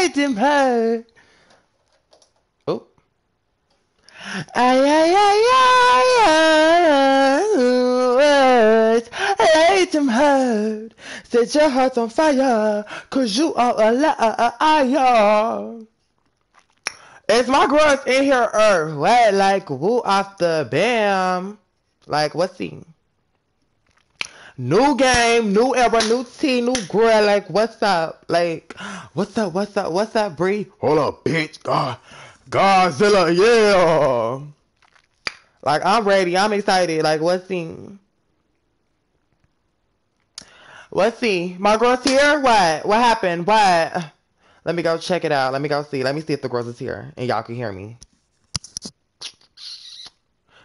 made him hurt. Oh. I made him hurt. Set your heart on fire, cause you are a liar. It's my growth in here, right? Like, woo off the bam. Like, what's he? New game, new era, new tea, new girl. Like, what's up? Like, what's up? What's up? What's up, Bree? Hold up, bitch. Godzilla, yeah. Like, I'm ready. I'm excited. Like, what's he? What's he? My girl's here? What? What happened? What? Let me go check it out. Let me go see. Let me see if the girls is here and y'all can hear me.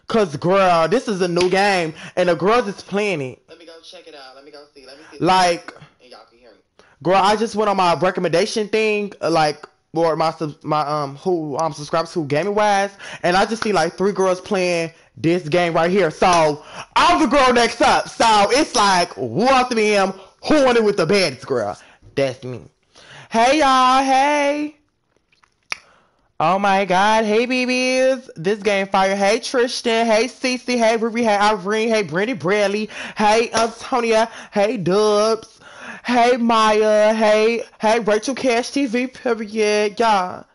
Cause girl, this is a new game and the girls is playing it. Let me go check it out. Let me go see. Let me see. Like, and y'all can hear me. Girl, I just went on my recommendation thing, like, or my who subscribes to GamingWise, and I just see like 3 girls playing this game right here. So I'm the girl next up. So it's like who off the BM, who on it with the baddest girl? That's me. Hey y'all, hey. Oh my god, hey BBs. This game fire. Hey Tristan, hey Cece, hey Ruby, hey Irene, hey Brittany Bradley, hey Antonia, hey Dubs, hey Maya, hey Rachel Cash TV, period, y'all.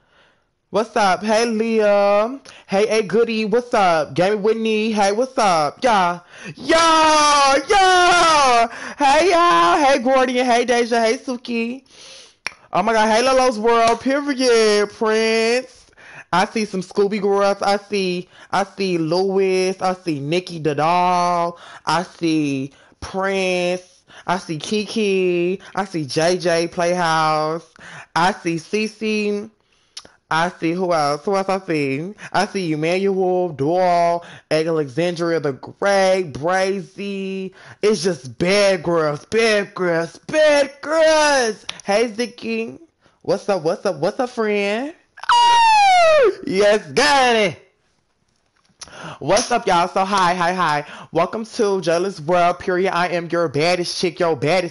What's up? Hey Leah, hey A Goody, what's up? Gaming Whitney, hey what's up? Y'all, y'all, hey y'all, hey Gordian, hey Deja, hey Suki. Oh my god, hey JalensWorld, period, Prince. I see some Scooby girls. I see Louis. I see Nikki the doll. I see Prince. I see Kiki. I see JJ Playhouse. I see Cece. I see who else? Who else I see? I see Emmanuel, Doyle, Alexandria the Great, Brazy. It's just bad girls, bad girls, bad girls. Hey, Zicky. What's up, what's up, what's up, friend? Oh, yes, got it. What's up, y'all? So, hi. Welcome to JalensWorld, period. I am your baddest chick, your favorite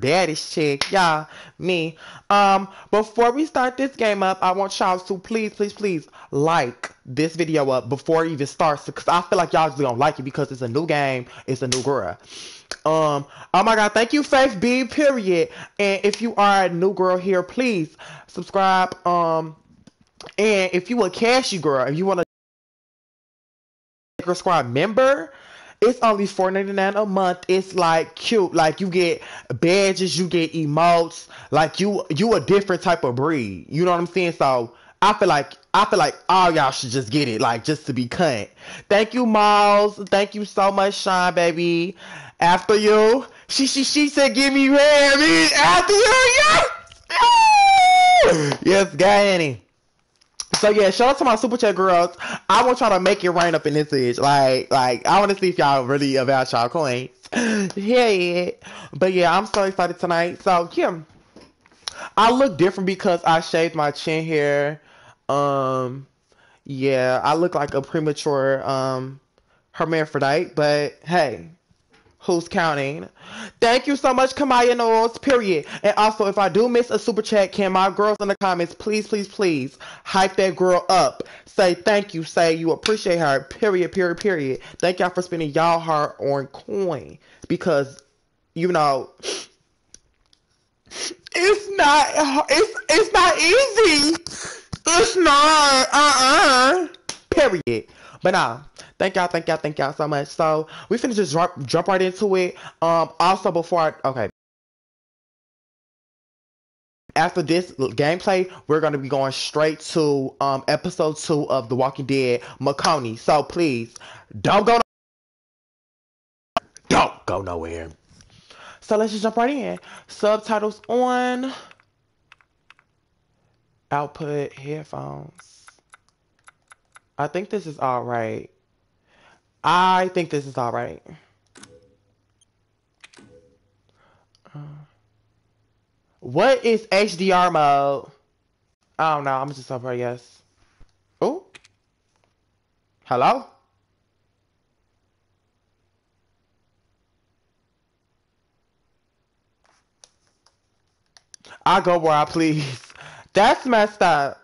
baddest chick. Y'all, me. Before we start this game up, I want y'all to please like this video up before it even starts. Because I feel like y'all just don't like it because it's a new game. It's a new girl. Oh my god, thank you, Faith B, period. And if you are a new girl here, please subscribe. And if you a cashy girl, if you want to Squad member, it's only $4.99 a month. It's like cute, like you get badges, you get emotes, like you a different type of breed, you know what I'm saying? So I feel like all y'all should just get it, like, just to be cunt. Thank you, Miles. Thank you so much, Sean, baby. After you, she said give me red meat after you. Yes, got any. So yeah, shout out to my super chat girls. I want y'all to make it rain up in this edge. Like I want to see if y'all really about y'all coins. Yeah. But yeah, I'm so excited tonight. So yeah, I look different because I shaved my chin hair. Yeah, I look like a premature hermaphrodite. But hey, who's counting? Thank you so much, Kamaya Knowles, period. And also, if I do miss a super chat, can my girls in the comments please hype that girl up, say thank you, say you appreciate her, period. Thank y'all for spending y'all heart on coin, because you know it's not easy, period. But nah, thank y'all so much. So we finna just jump right into it. Also after this gameplay, we're gonna be going straight to episode 2 of The Walking Dead Michonne. So please don't go nowhere. So let's just jump right in. Subtitles on. Output headphones. I think this is all right. What is HDR mode? I don't know. I'm just over here, yes. Oh. Hello? I go where I please. That's messed up.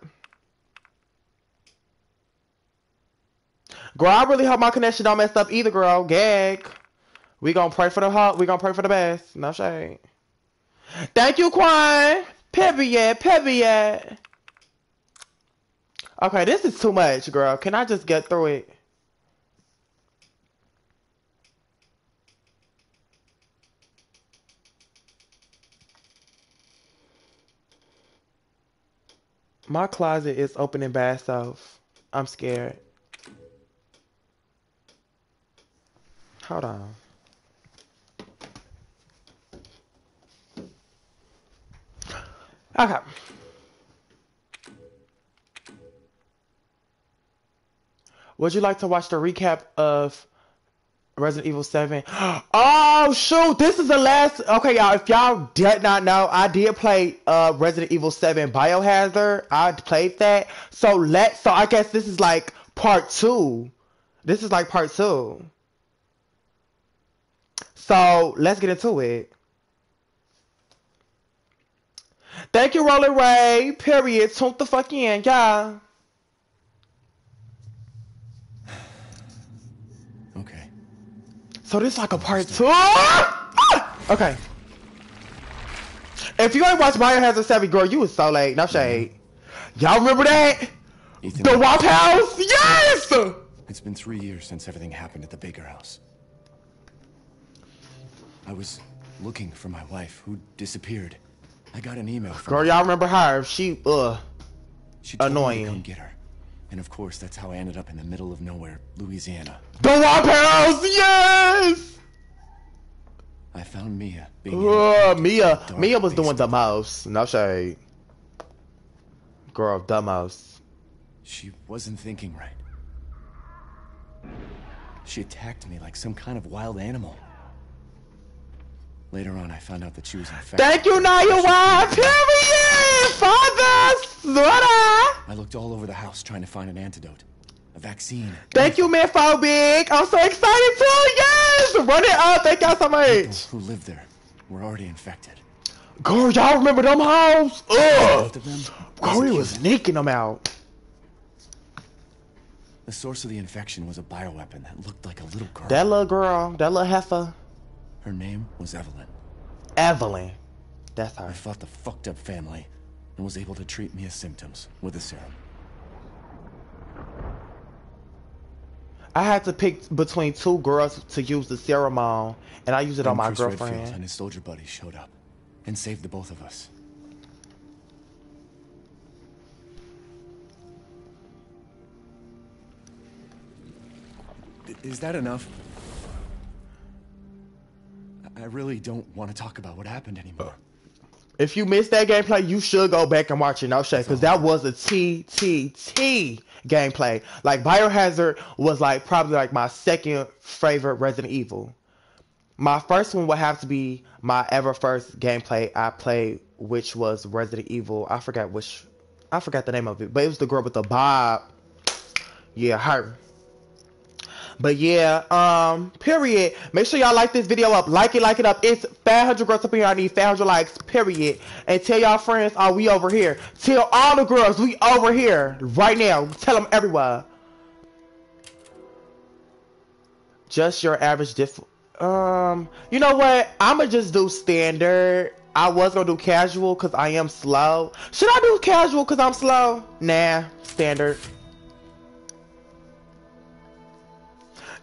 Girl, I really hope my connection don't mess up either, girl. Gag. We gonna pray for the hope. We gonna pray for the best. No shade. Thank you, Quan. Period. Period. Okay, this is too much, girl. Can I just get through it? My closet is opening by itself. I'm scared. Hold on. Okay. Would you like to watch the recap of Resident Evil 7? Oh, shoot. This is the last. Okay, y'all. If y'all did not know, I did play Resident Evil 7 Biohazard. I played that. So I guess this is like part 2. This is like part 2. So let's get into it. Thank you, Rolling Ray. Period. Tune the fuck in, y'all. Okay. So this is like a part 2. Okay. If you ain't watched Biohazard 7, girl, you was so late. No shade. Y'all remember that? Ethan, the Wop House? Yes! It's been 3 years since everything happened at the Baker house. I was looking for my wife, who disappeared. I got an email from her. Y'all remember her. She annoying. Me to come get her. And of course, that's how I ended up in the middle of nowhere, Louisiana. The Wop House, yes! I found Mia. Mia was doing the mouse. No shade. Girl, the mouse. She wasn't thinking right. She attacked me like some kind of wild animal. Later on, I found out that she was infected. Thank you, Naya Wife! Here we is! Father! Slaughter! I looked all over the house trying to find an antidote. A vaccine. Thank you, Manphobic! I'm so excited too! Yes! Run it up! Thank y'all so much! People who live there were already infected. Girl, y'all remember them hoes? Ugh! Corey was sneaking them out. The source of the infection was a bioweapon that looked like a little girl. That little girl. That little heifer. Her name was Evelyn. Evelyn. That's her. I fought the fucked up family and was able to treat Mia's symptoms with a serum. I had to pick between 2 girls to use the serum on, and I used it on my girlfriend. Chris Redfield and his soldier buddy showed up and saved the both of us. Is that enough? I really don't want to talk about what happened anymore. If you missed that gameplay, you should go back and watch it. No shade, because that was a TTT gameplay. Like, Biohazard was like probably like my second favorite Resident Evil. My first one would have to be my ever first gameplay I played, which was Resident Evil. I forgot the name of it, but it was the girl with the bob. Yeah, her. But yeah, period. Make sure y'all like this video up. Like it up. It's 500 girls up here. I need 500 likes, period. And tell y'all friends, oh, we over here. Tell all the girls, we over here right now. Tell them everywhere. Just your average you know what? I'm going to just do standard. I was going to do casual because I am slow. Should I do casual because I'm slow? Nah, standard.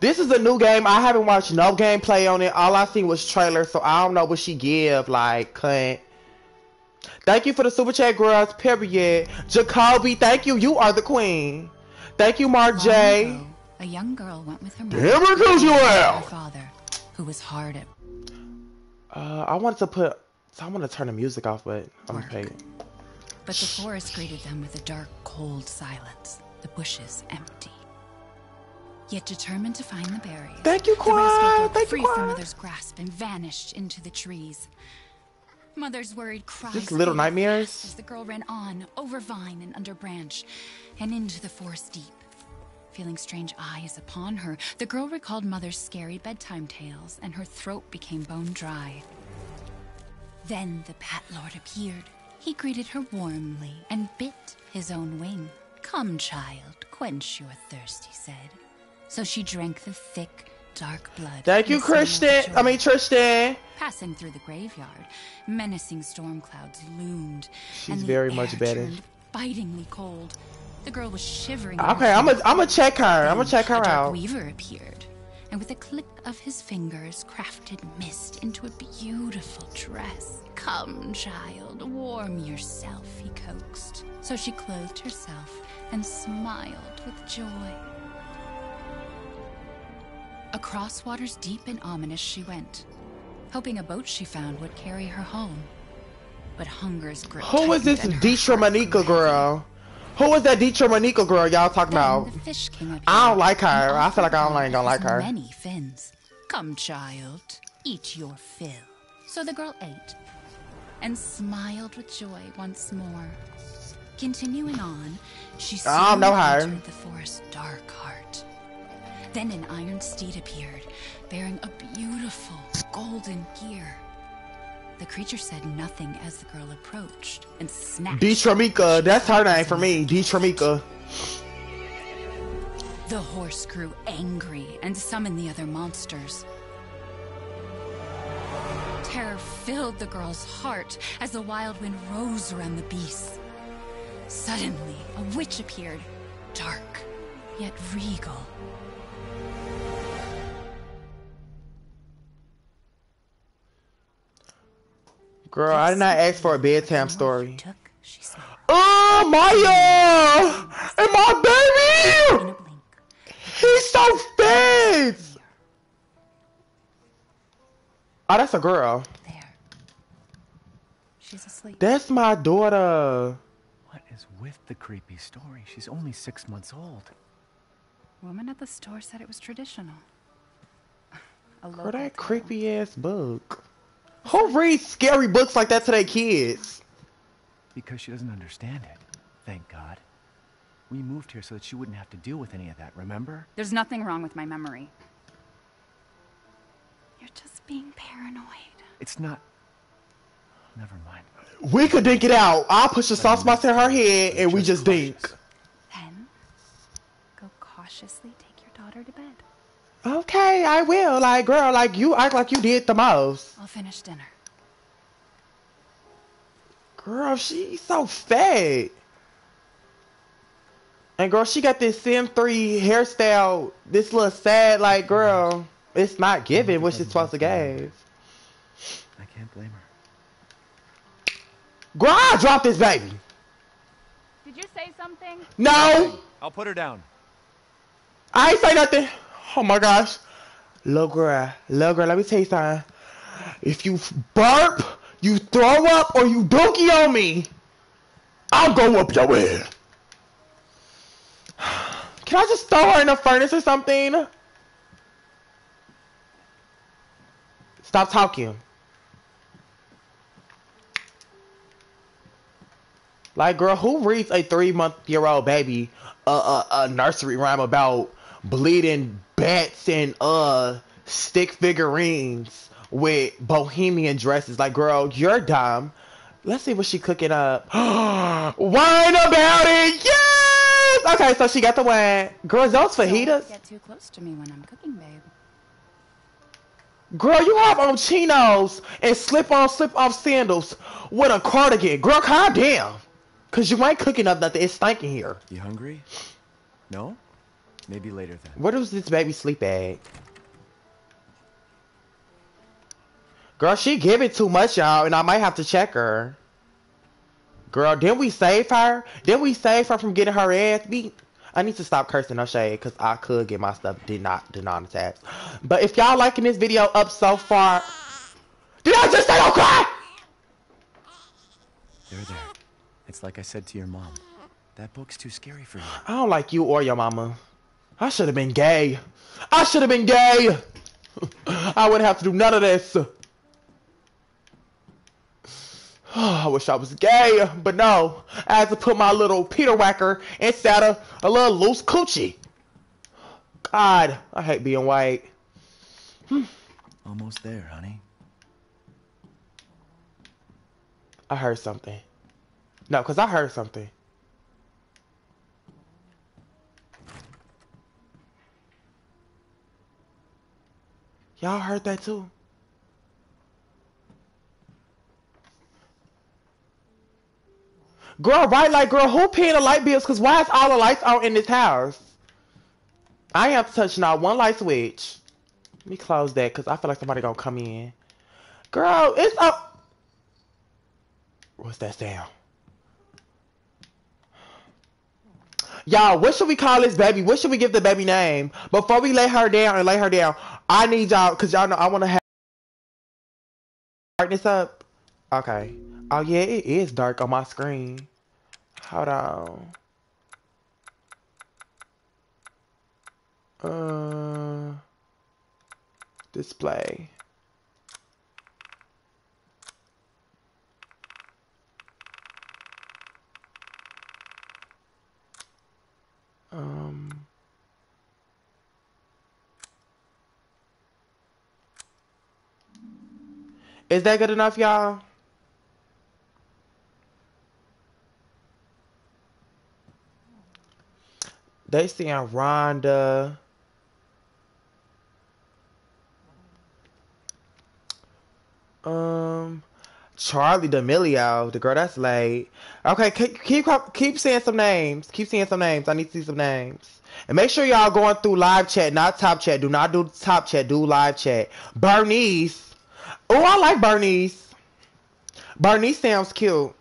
This is a new game. I haven't watched no gameplay on it. All I seen was trailers, so I don't know what she give. Like, cunt. Thank you for the super chat, girls. Period. Jacoby, thank you. You are the queen. Thank you, Mark J. Ago, a young girl went with her mother. Here we go, you out. Her father, who was hard at. I want to turn the music off, but I'm gonna pay it. But the forest greeted them with a dark, cold silence. The bushes empty. Yet determined to find the barrier, thank you, Quan. Thank free you, Quan. From Mother's grasp and vanished into the trees. Mother's worried cries. Just little nightmares. As the girl ran on over vine and under branch, and into the forest deep, feeling strange eyes upon her, the girl recalled Mother's scary bedtime tales, and her throat became bone dry. Then the Bat Lord appeared, He greeted her warmly and bit his own wing. "Come, child, quench your thirst," he said. So she drank the thick, dark blood. Thank you, Kristen. I mean, Tristan. Passing through the graveyard, menacing storm clouds loomed. She's very much better. Bitingly cold. The girl was shivering. Okay, I'm gonna check her. I'm gonna check her out. Weaver appeared, and with a click of his fingers, crafted mist into a beautiful dress. "Come, child, warm yourself," he coaxed. So she clothed herself and smiled with joy. Across waters deep and ominous she went, hoping a boat she found would carry her home. But hunger's grip. Who is this Detra Monica girl? Who is that Detra Monica girl y'all talking about? I don't like her. I feel like I don't like her. Many fins. "Come, child, eat your fill." So the girl ate and smiled with joy once more. Continuing on, she soon entered the forest's dark heart. Then an iron steed appeared, bearing a beautiful golden gear. The creature said nothing as the girl approached and snapped. Detramika, that's her name for me, Detramika. The horse grew angry and summoned the other monsters. Terror filled the girl's heart as the wild wind rose around the beast. Suddenly, a witch appeared, dark yet regal. Girl, I did not ask for a bedtime story. Oh, Maya! And my baby! He's so fast! Oh, that's a girl. There. She's asleep. That's my daughter. What is with the creepy story? She's only 6 months old. Woman at the store said it was traditional. Girl, that creepy ass book. Who reads scary books like that to their kids? Because she doesn't understand it. Thank God. We moved here so that she wouldn't have to deal with any of that, remember? There's nothing wrong with my memory. You're just being paranoid. It's not... Never mind. We could dink it out. I'll push the sauce box in her head and we just dink. Then, go cautiously take your daughter to bed. Okay, I will. Like, girl, like, you act like you did the most. I'll finish dinner. Girl, she's so fat. And, girl, she got this Sim 3 hairstyle. This little sad, like, girl, it's not giving what she's supposed to give. I can't blame her. Girl, I dropped this baby. Did you say something? No. I'll put her down. I ain't say nothing. Oh my gosh. Little girl, let me tell you something. If you burp, you throw up, or you dookie on me, I'll go up your head. Can I just throw her in a furnace or something? Stop talking. Like, girl, who reads a 3-month-year-old baby a nursery rhyme about bleeding bats and stick figurines with bohemian dresses? Like, girl, you're dumb. Let's see what she cooking up. Wine about it. Yes. Okay, so she got the wine. Girl, those fajitas. Get too close to me when I'm cooking, babe. Girl, you have on chinos and slip off sandals with a cardigan. Girl, calm down, cause you ain't cooking up nothing. It's stinking here. You hungry? No. Maybe later then. Where does this baby sleep at? Girl, she giving too much, y'all, and I might have to check her. Girl, didn't we save her? Didn't we save her from getting her ass beat? I need to stop cursing, no shade, because I could get my stuff did not attack. But if y'all liking this video up so far... Did I just say don't cry? They're there. It's like I said to your mom. That book's too scary for you. I don't like you or your mama. I should have been gay. I should have been gay. I wouldn't have to do none of this. I wish I was gay, but no. I had to put my little Peter Whacker inside a little loose coochie. God, I hate being white. Almost there, honey. I heard something. No, because I heard something. Y'all heard that too? Girl, right? Like, girl, who paying the light bills? Because why is all the lights on in this house? I ain't have to touch not one light switch. Let me close that because I feel like somebody gonna come in. Girl, it's up. What's that sound? Y'all, what should we call this baby? What should we give the baby name? Before we lay her down and lay her down, I need y'all, because y'all know I want to have darkness up. Okay. Oh, yeah, it is dark on my screen. Hold on. Display. Is that good enough, y'all? They saying Rhonda. Charlie D'Amelio, the girl that's late. Okay, keep saying some names. Keep saying some names. I need to see some names. And make sure y'all going through live chat, not top chat. Do not do top chat. Do live chat. Bernice. Oh, I like Bernice. Bernice sounds cute.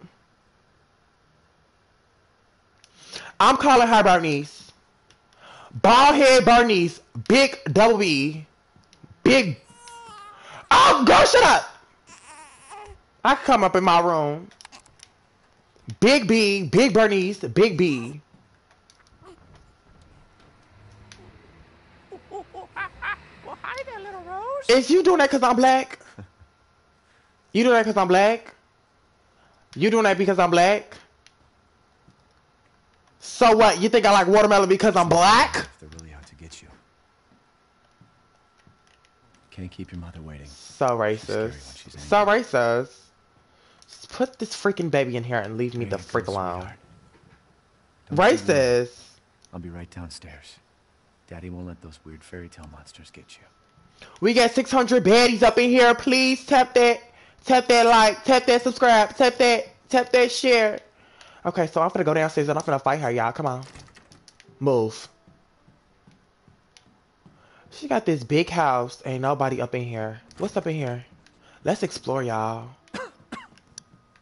I'm calling her Bernice. Ballhead Bernice. Big double B. Big. Oh, girl, shut up. I come up in my room. Big B, Big Bernice, Big B. Well, hi there, little Rose. Is you doing that because I'm black? You doing that because I'm black? You doing that because I'm black? So what? You think I like watermelon because I'm black? They're really out to get you. Can't keep your mother waiting. So racist. So racist. Put this freaking baby in here and leave me the freak alone. Racist. I'll be right downstairs. Daddy won't let those weird fairy tale monsters get you. We got 600 baddies up in here. Please tap that like, tap that subscribe, tap that share. Okay, so I'm gonna go downstairs and I'm gonna fight her, y'all. Come on, move. She got this big house. Ain't nobody up in here. What's up in here? Let's explore, y'all.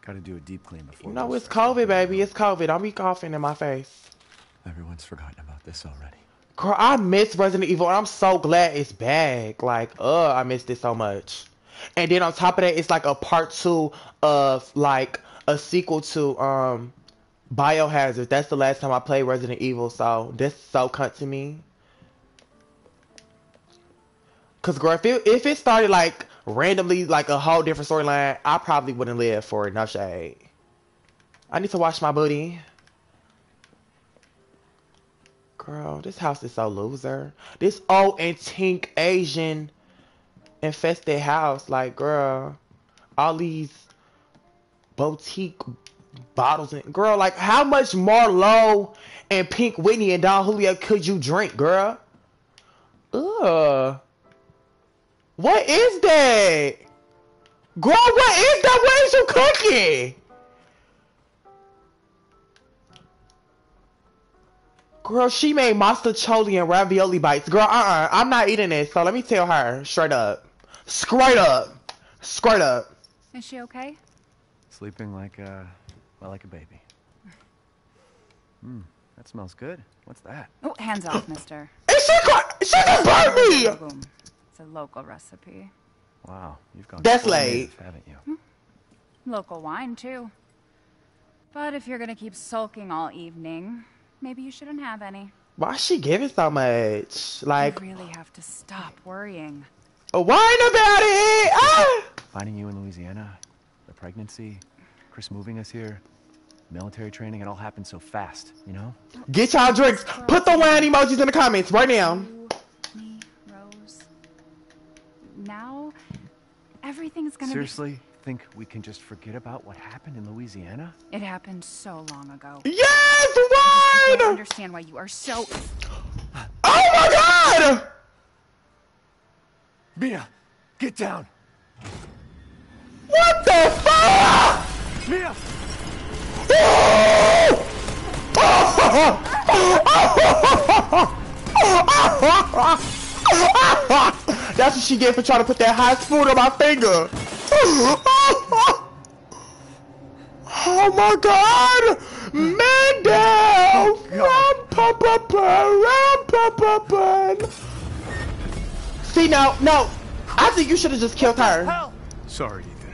Gotta do a deep clean before. No, it's COVID, baby. It's COVID. Don't be coughing in my face. Everyone's forgotten about this already. Girl, I miss Resident Evil, and I'm so glad it's back. Like, I missed it so much. And then on top of that, it's like a part 2 of like a sequel to Biohazard. That's the last time I played Resident Evil, so this is so cut to me. Cause girl, if it started like randomly like a whole different storyline, I probably wouldn't live for it. No shade. I need to wash my booty. Girl, this house is so loser. This old antique Asian infested house, like girl, all these boutique bottles and girl, like how much Marlowe and Pink Whitney and Don Julio could you drink, girl? Ugh. What is that? Girl, what is that? What is you cooking? Girl, she made monster chili and ravioli bites. Girl, I'm not eating this, so let me tell her straight up. Straight up. Straight up. Is she okay? Sleeping like like a baby. That smells good. What's that? Oh, hands off, mister. Is she just burnt me! A local recipe. Wow, you've gone. That's late, haven't you? Local wine too. But if you're gonna keep sulking all evening, maybe you shouldn't have any. Why is she giving so much? Like, you really have to stop worrying. A wine about it. Ah! Finding you in Louisiana, the pregnancy, Chris moving us here, military training. It all happened so fast, you know. Get y'all drinks. Put the wine emojis in the comments right now. Now, everything's gonna be... Seriously? think we can just forget about what happened in Louisiana? It happened so long ago. Yes, why? I don't understand why you are so... Oh my God! Mia, get down. What the fuck? Mia! That's what she get for trying to put that hot spoon on my finger. Oh my God! Mandel! See, now, no. I think you should have just killed her. Sorry, Ethan.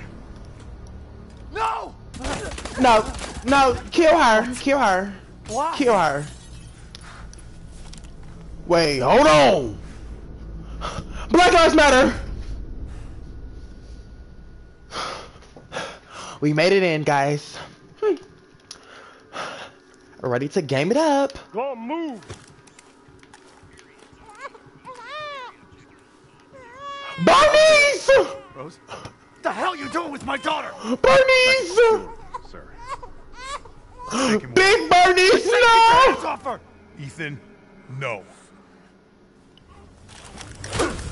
No! No, no, kill her. Kill her. Why? Kill her. Wait, hold on. Black Lives Matter. We made it in, guys. Ready to game it up. Don't move. Bernice! Rose, what the hell are you doing with my daughter? Bernice! Sir. Big Bernice, no! Ethan, no.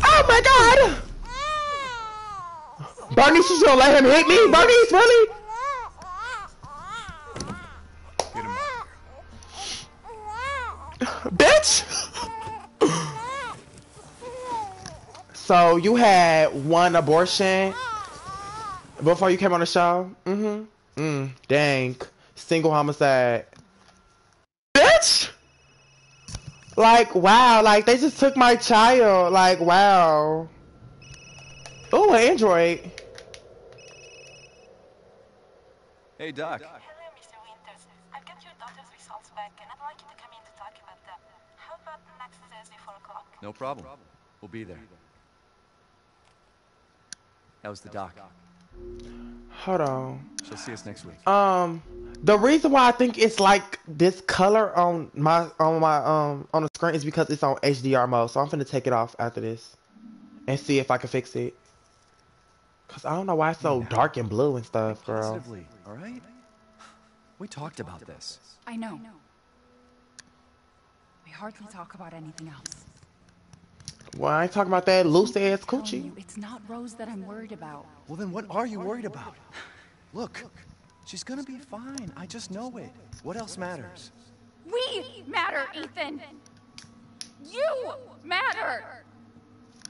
Oh my God! Bernice, you gonna let him hit me? Bernice, really? Get him out of here. Bitch! So you had one abortion before you came on the show? Mm-hmm. Dang. Single homicide. Bitch! Like, wow. Like, they just took my child. Like, wow. Oh, an Android. Hey, Doc. Hello, Mr. Winters. I've got your daughter's results back, and I'd like you to come in to talk about them. How about next Thursday, 4 o'clock? No problem. We'll be there. That was the doc. Hold on. She'll see us next week. The reason why I think it's like this color on my on the screen is because it's on HDR mode. So I'm finna take it off after this and see if I can fix it. Cause I don't know why it's so dark and blue and stuff, girl. Positively, all right? We talked about this. I know. We hardly talk about anything else. Well, I ain't talking about that loose ass coochie. It's not Rose that I'm worried about. Well, then what are you worried about? Look, she's gonna be fine. I just know it. What else matters? We matter, Ethan. You matter.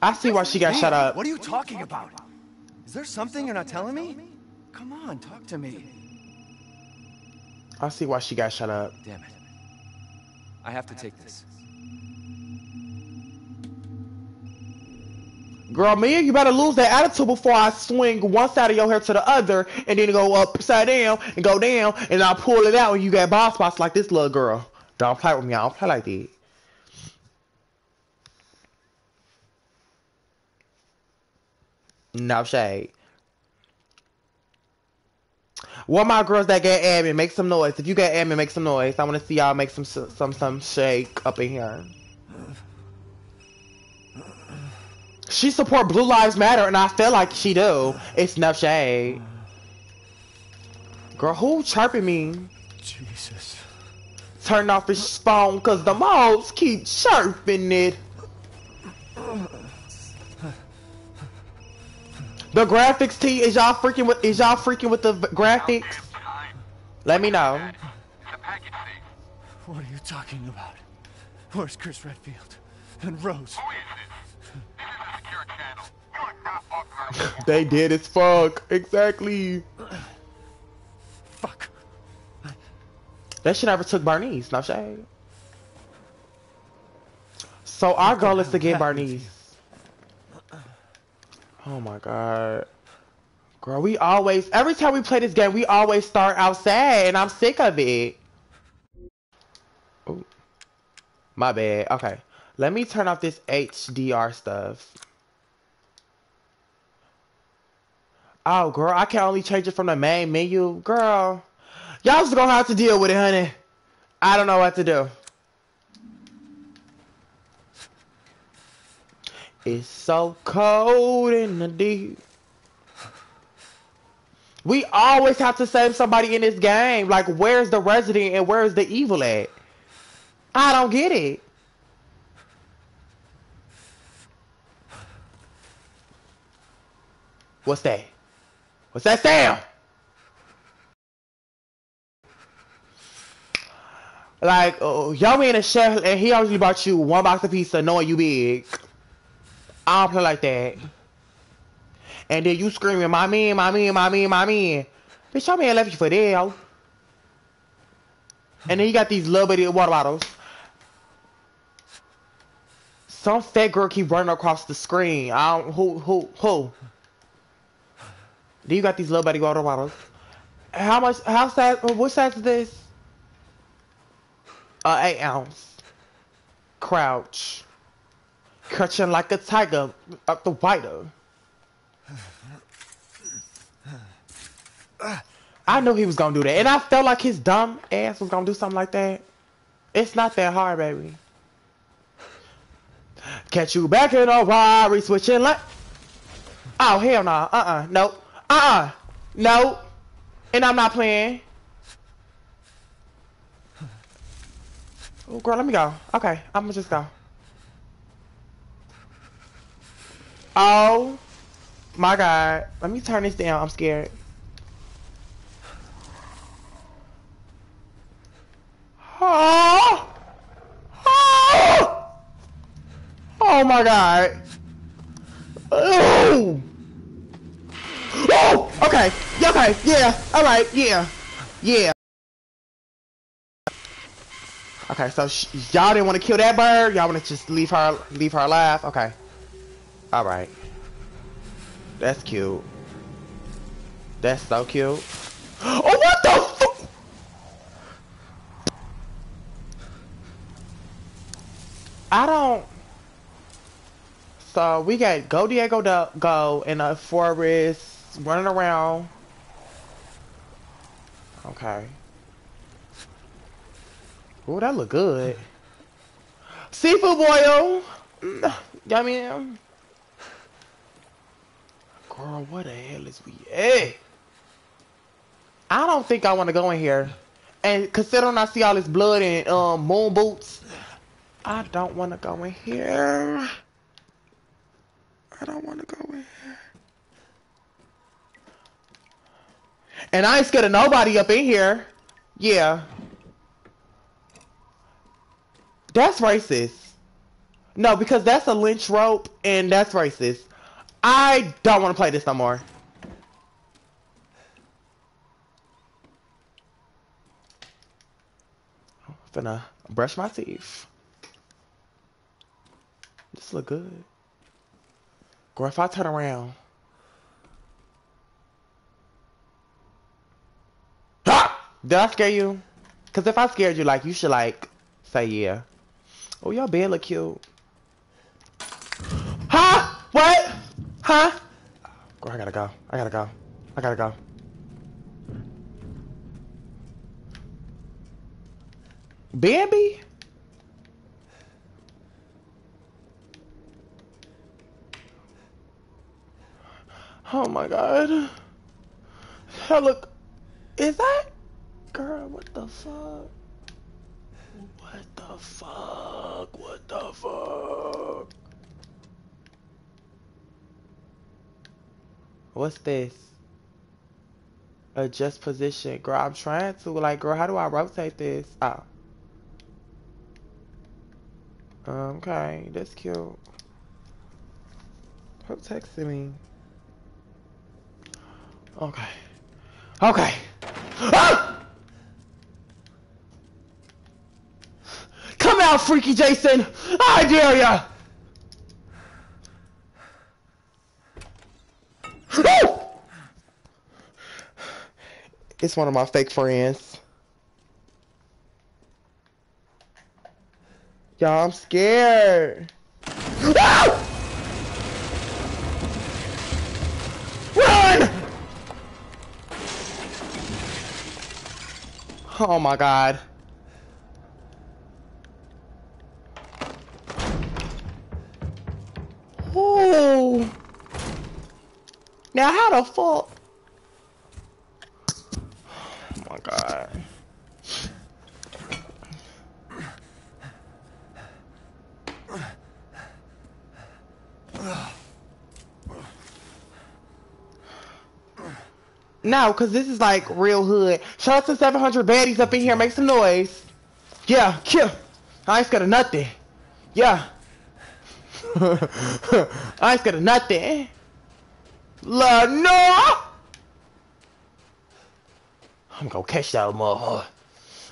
I see why she got shut up. What are you talking about? Is there something you're not telling me? Come on, talk to me. I see why she got shut up. Damn it. I have to take this. Girl, Mia, you better lose that attitude before I swing one side of your hair to the other and then go upside down and go down and I'll pull it out when you get bald spots like this little girl. Don't play with me. I don't play like that. No shade. What my girls that get admin, make some noise. If you get admin, make some noise. I want to see y'all make some shake up in here. She support Blue Lives Matter, and I feel like she do. It's no shade. Girl, who chirping me? Jesus. Turn off his phone, cause the moths keep chirping it. The graphics team, is y'all freaking with the graphics? Let me know. What are you talking about? Where's Chris Redfield and Rose? They did as fuck. Exactly. Fuck. That shit never took Bernice. No shade. So our goal is to get Bernice. Oh my God. Girl, we always, every time we play this game, we always start outside, and I'm sick of it. Oh, my bad. Okay. Let me turn off this HDR stuff. Oh, girl, I can only change it from the main menu. Girl, y'all just gonna have to deal with it, honey. I don't know what to do. It's so cold in the deep. We always have to save somebody in this game. Like, where's the resident and where's the evil at? I don't get it. What's that? What's that sound? Like, y'all in a chef and he already bought you one box of pizza knowing you big. I don't play like that. And then you screaming, my man, my man, my man, my man. Bitch, your man left you for there. And then you got these little bitty water bottles. Some fat girl keep running across the screen. I don't, who? Then you got these little bitty water bottles. How much, how size, what size is this? 8 ounce. Crouch. Crouching like a tiger up the wider. I knew he was gonna do that, and I felt like his dumb ass was gonna do something like that. It's not that hard, baby. Catch you back in a while, re-switching like. Oh, hell no. Nope. Nope. And I'm not playing. Oh, girl, let me go. Okay, I'm gonna just go. Oh. My God. Let me turn this down. I'm scared. Oh! Oh! Oh my God. Oh! Oh! Okay. Okay. Yeah. All right. Yeah. Yeah. Okay. So y'all didn't want to kill that bird. Y'all want to just leave her alive. Okay. All right. That's cute. That's so cute. Oh, what the fuck? I don't. So we got Go Diego Go in a forest running around. Okay. Ooh, that look good. Seafood boil. I mean. Girl, what the hell is we at? I don't think I want to go in here. And considering I see all this blood and moon boots, I don't want to go in here. I don't want to go in here. And I ain't scared of nobody up in here. Yeah. That's racist. No, because that's a lynch rope and that's racist. I don't want to play this no more. I'm gonna brush my teeth. This look good. Girl, if I turn around. Ah! Did I scare you? Because if I scared you, like, you should, like, say yeah. Oh, your bed look cute. Huh? What? Huh? Girl, I gotta go. I gotta go. I gotta go. Bambi? Oh my God. Hell, look. Is that? Girl, what the fuck? What the fuck? What the fuck? What's this? Adjust position. Girl, I'm trying to. Like, girl, how do I rotate this? Oh. Okay, that's cute. Who texted me? Okay. Okay. Ah! Come out, Freaky Jason! I dare ya! It's one of my fake friends. Y'all, I'm scared. Run! Oh my God. Ooh. Now how the fuck? Oh my god. No, because this is like real hood. Shout out to 700 baddies up in here. Make some noise. Yeah, kill. I ain't scared of nothing. Yeah. I ain't scared of nothing. La, no! I'm gonna catch that motherfucker.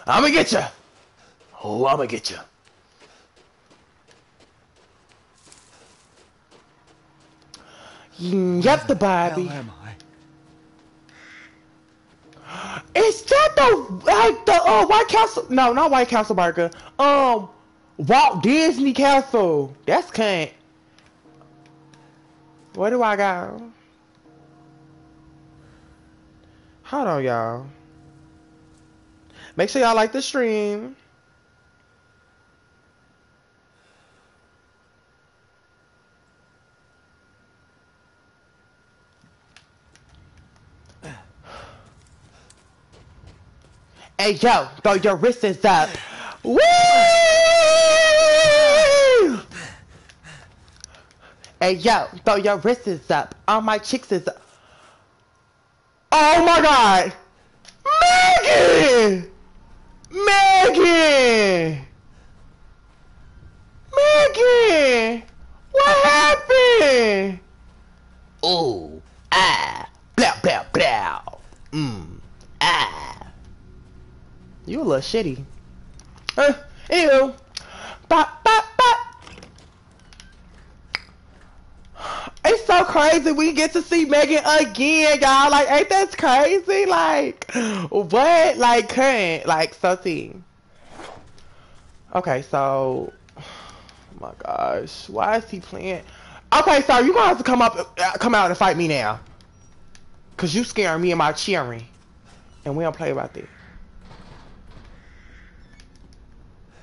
I'm gonna get ya. Oh, I'm gonna get ya. Yep, the Bobby. Where the hell am I? Is that the White Castle? No, not White Castle Burger. Walt Disney Castle. That's can't. What do I got? Hold on, y'all. Make sure y'all like the stream. Hey, yo, throw your wrists up. Woo! Hey, yo, throw your wrists up. All my chicks is up. Oh, my God. Megan! Megan! Megan! What happened? Ooh. Ah. Blah, blah, blah. Ah. You a little shitty. Ew. Bop, bop, bop. It's so crazy we get to see Megan again, y'all. Like, ain't that crazy? Like, what? Like, current. Like, so see. Okay, so. Oh my gosh. Why is he playing? Okay, so you're gonna have to come out and fight me now. Cause you scaring me and my cheering. And we don't play about that.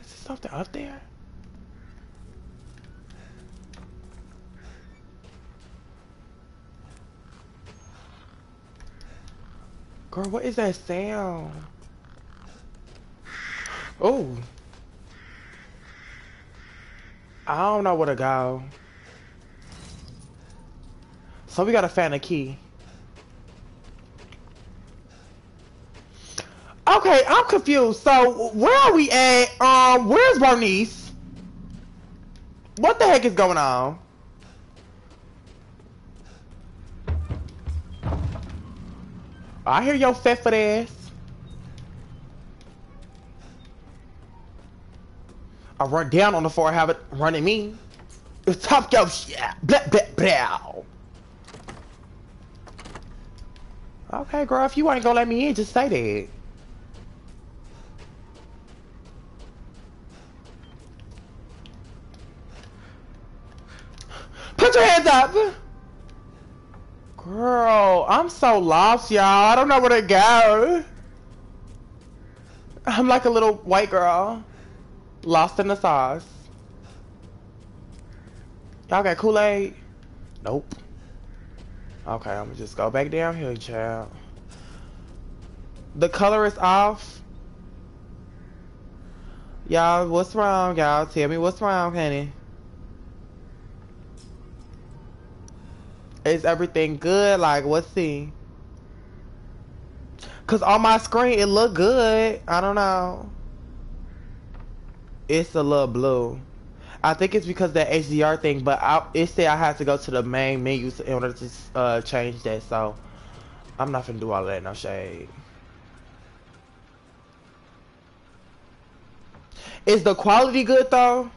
Is there something up there? Girl, what is that sound? Oh. I don't know where to go. So we gotta find a key. Okay, I'm confused. So, where are we at? Where's Bernice? What the heck is going on? I hear your fat foot ass. I run down on the floor, have it running me. It's top yo shit. Blah, blah, blah. Okay, girl, if you ain't gonna let me in, just say that. Put your hands up. Girl, I'm so lost, y'all. I don't know where to go. I'm like a little white girl. Lost in the sauce. Y'all got Kool-Aid? Nope. Okay, I'm gonna just go back down here, child. The color is off. Y'all, what's wrong, y'all? Tell me what's wrong, honey. Is everything good? Like, what's see? Cause on my screen it look good. I don't know. It's a little blue. I think it's because that HDR thing. But it said I had to go to the main menu in order to change that. So I'm not finna do all that. No shade. Is the quality good though?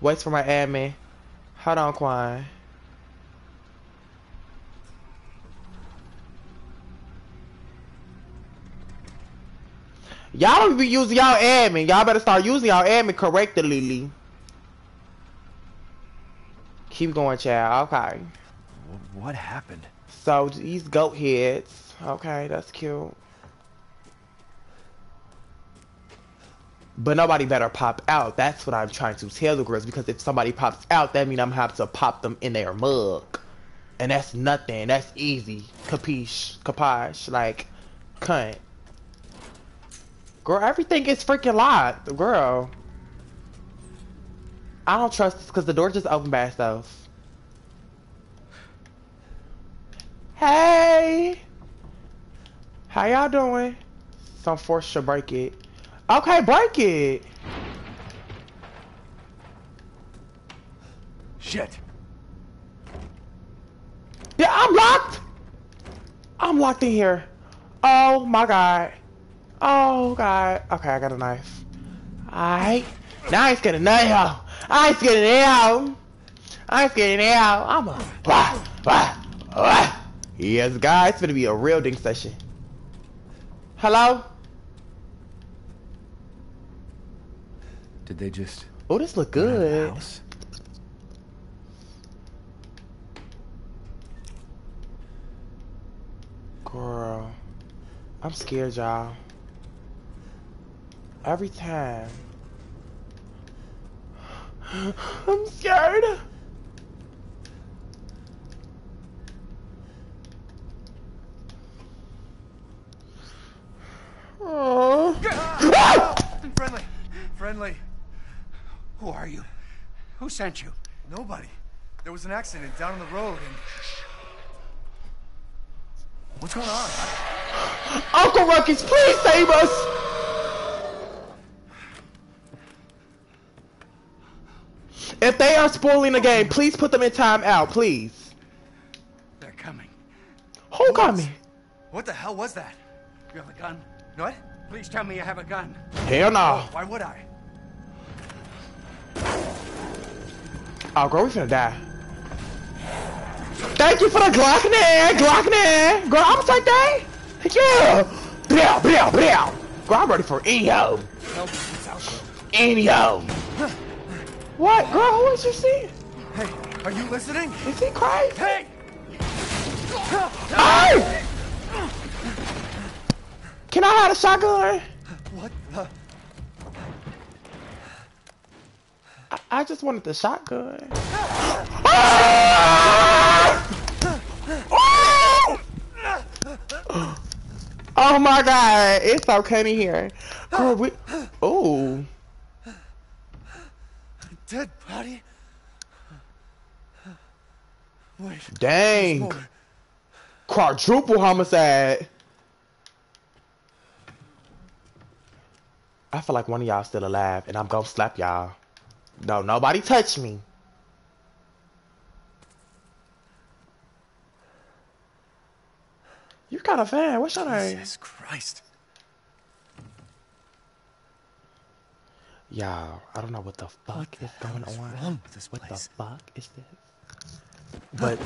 Wait for my admin. Hold on, Quan. Y'all don't be using y'all admin. Y'all better start using y'all admin correctly. Keep going, child. Okay. What happened? So these goat heads. Okay, that's cute. But nobody better pop out. That's what I'm trying to tell the girls. Because if somebody pops out, that means I'm gonna have to pop them in their mug. And that's nothing. That's easy. Capiche. Capiche. Like, cunt. Girl, everything is freaking locked. Girl. I don't trust this because the door just opened by itself. Hey! How y'all doing? Some force should break it. Okay, break it! Shit. Yeah, I'm locked! I'm locked in here. Oh my god. Oh god. Okay, I got a knife. Alright. Now I ain't getting nothing out. I ain't getting out. I ain't getting out. I'm a blah, blah, blah. Yes, guys, it's gonna be a real ding session. Hello? Did they just... Oh, this look good. House? Girl. I'm scared, y'all. Every time. I'm scared. Oh. Friendly. Friendly. Who are you? Who sent you? Nobody. There was an accident down on the road and... What's going on? Uncle Ruckus, please save us! If they are spoiling the game, please put them in time out, please. They're coming. Who got me? What the hell was that? You have a gun? What? Please tell me you have a gun. Hell no. Oh, why would I? Oh, girl, we finna die. Thank you for the Glock there. Girl, I'm like that. Yeah. Blow, blow, blow. Girl, I'm ready for EO. EO. What? Girl, who is you seeing? Hey, are you listening? Is he crazy? Hey! Oh! Can I have a shotgun? What the? I just wanted the shotgun. Oh! Oh my god, it's so cunny here. Girl, we... Oh. Dead body? Wait. Dang. Quadruple homicide. I feel like one of y'all still alive, and I'm gonna slap y'all. No, nobody touch me. You're kind of fan. What's your name? Jesus Christ. Y'all, I don't know what the fuck is going on. What the fuck is this? But...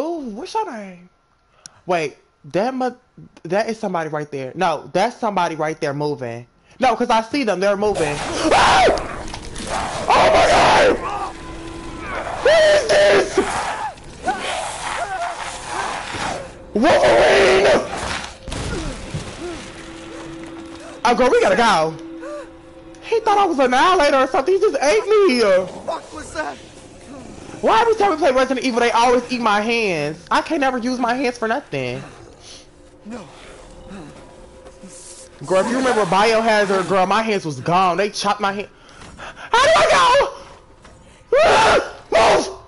Ooh, what's your name? Wait. That is somebody right there. No, that's somebody right there moving. No, because I see them. They're moving. Oh my god! What is this? Wolverine! Oh, girl, we gotta go. He thought I was an annihilator or something. He just ate me. What was that? Why every time we play Resident Evil, they always eat my hands? I can't never use my hands for nothing. No. Girl, if you remember Biohazard, girl, my hands was gone. They chopped my hand. How do I go? Move!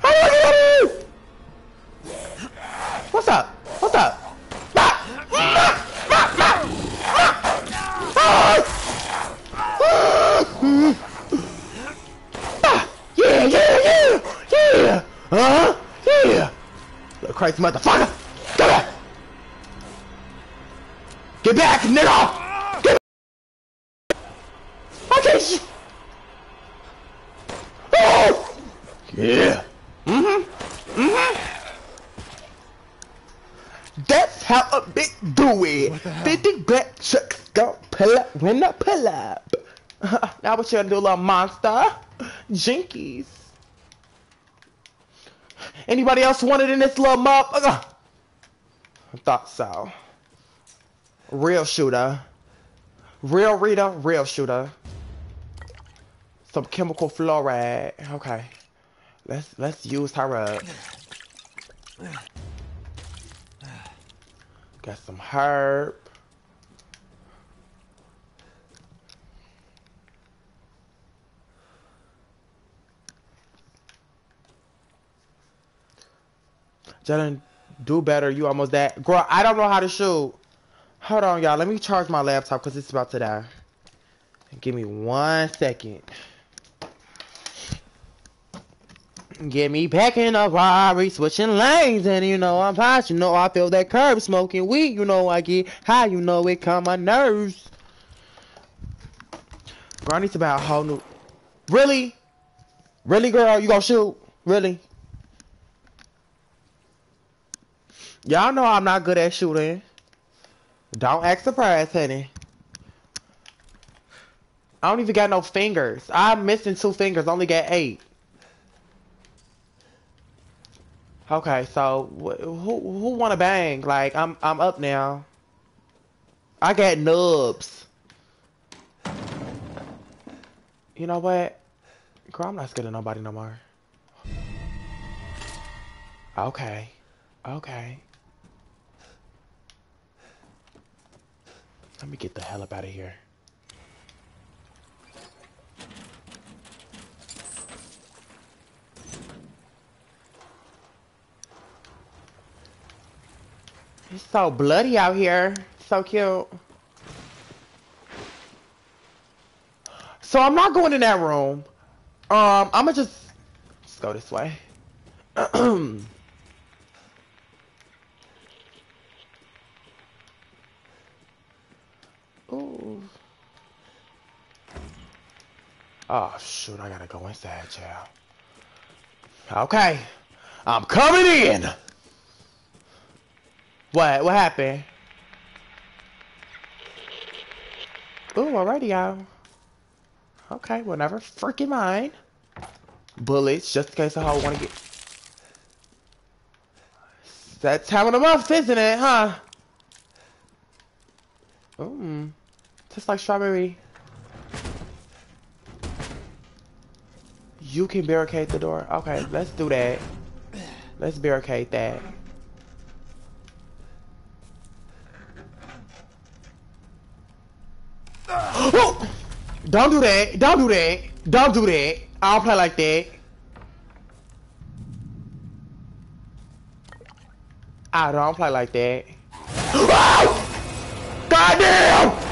How do I get out? What's up? What's up? Yeah, yeah, yeah, yeah. Huh? Yeah. Little crazy motherfucker. Come back. Get back, nigga! Get back! Okay, shit! Oh! Yeah! Mm-hmm! Mm-hmm! That's how a bitch do it! 50 black chicks don't pull up when I pull up! Now what you gonna do, little monster? Jinkies! Anybody else wanted in this little motherfucker? I thought so. Real shooter. Real reader, real shooter. Some chemical fluoride. Okay. Let's use her up. Got some herb. Jalen, do better. You almost that. Girl, I don't know how to shoot. Hold on, y'all. Let me charge my laptop because it's about to die. Give me 1 second. Get me back in a Ferrari, switching lanes, and you know I'm hot. You know I feel that curb, smoking weed. You know I get high. You know it calm my nerves. Girl, I need to buy a whole new. Really? Really, girl? You gonna shoot? Really? Y'all know I'm not good at shooting. Don't act surprised, honey. I don't even got no fingers. I'm missing 2 fingers. Only got 8. Okay, so who wanna bang? Like I'm up now. I got nubs. You know what? Girl, I'm not scared of nobody no more. Okay. Okay. Let me get the hell up out of here. It's so bloody out here. So cute. So I'm not going in that room. I'ma just go this way. Ooh. Oh shoot, I gotta go inside, child. Okay. I'm coming in. What happened? Ooh, alrighty y'all. Okay, well never freaking mind. Bullets, just in case the whole wanna get. It's that time of the month, isn't it, huh? Mmm. Tastes like strawberry. You can barricade the door. Okay, let's do that. Let's barricade that. Oh! Don't do that. Don't do that. Don't do that. I don't play like that. I don't play like that. Oh! God damn!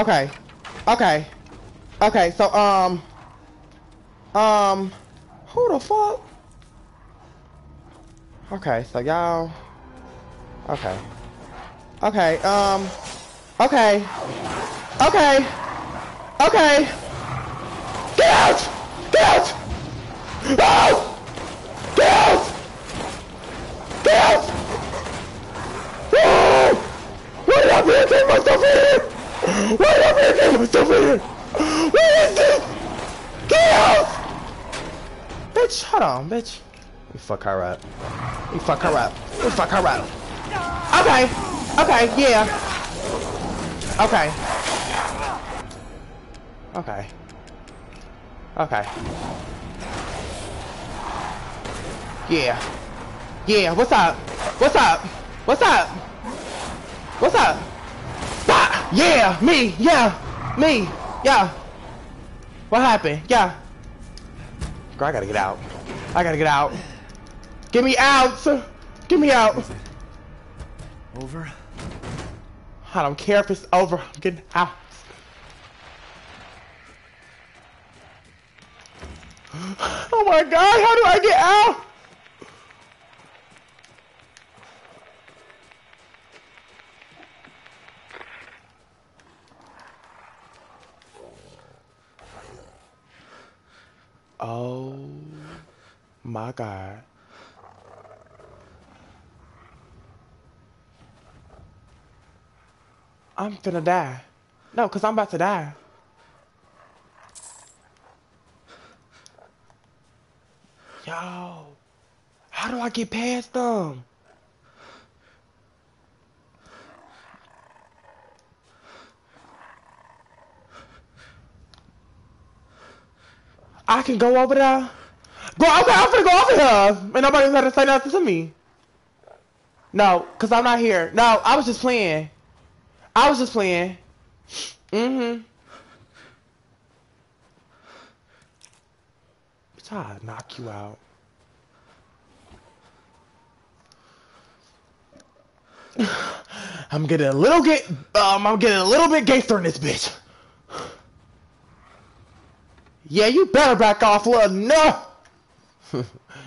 Okay. Okay. Okay, so, who the fuck? Okay, so y'all. Okay. Okay, okay. Okay. Okay. Get out! Get out! Oh! Why am I getting myself in here? What is this? Get out! Bitch, hold on, bitch. You fuck her up. You fuck her up. You fuck her up. Okay. Okay, yeah. Okay. Okay. Okay. Yeah. Yeah, what's up? What's up? What's up? What's up? Yeah, me, yeah, me, yeah. What happened? Yeah. Girl, I gotta get out. I gotta get out. Get me out! Get me out! Over? I don't care if it's over. I'm getting out. Oh my God, how do I get out? Oh my God. I'm finna die. No, cause I'm about to die. Yo, how do I get past them? I can go over there. Girl, okay, I'm gonna go over here, and nobody's gonna say nothing to me. No, cause I'm not here. No, I was just playing. I was just playing. Mm-hmm. I'll knock you out. I'm getting a little bit gangster in this bitch. Yeah, you better back off, little no.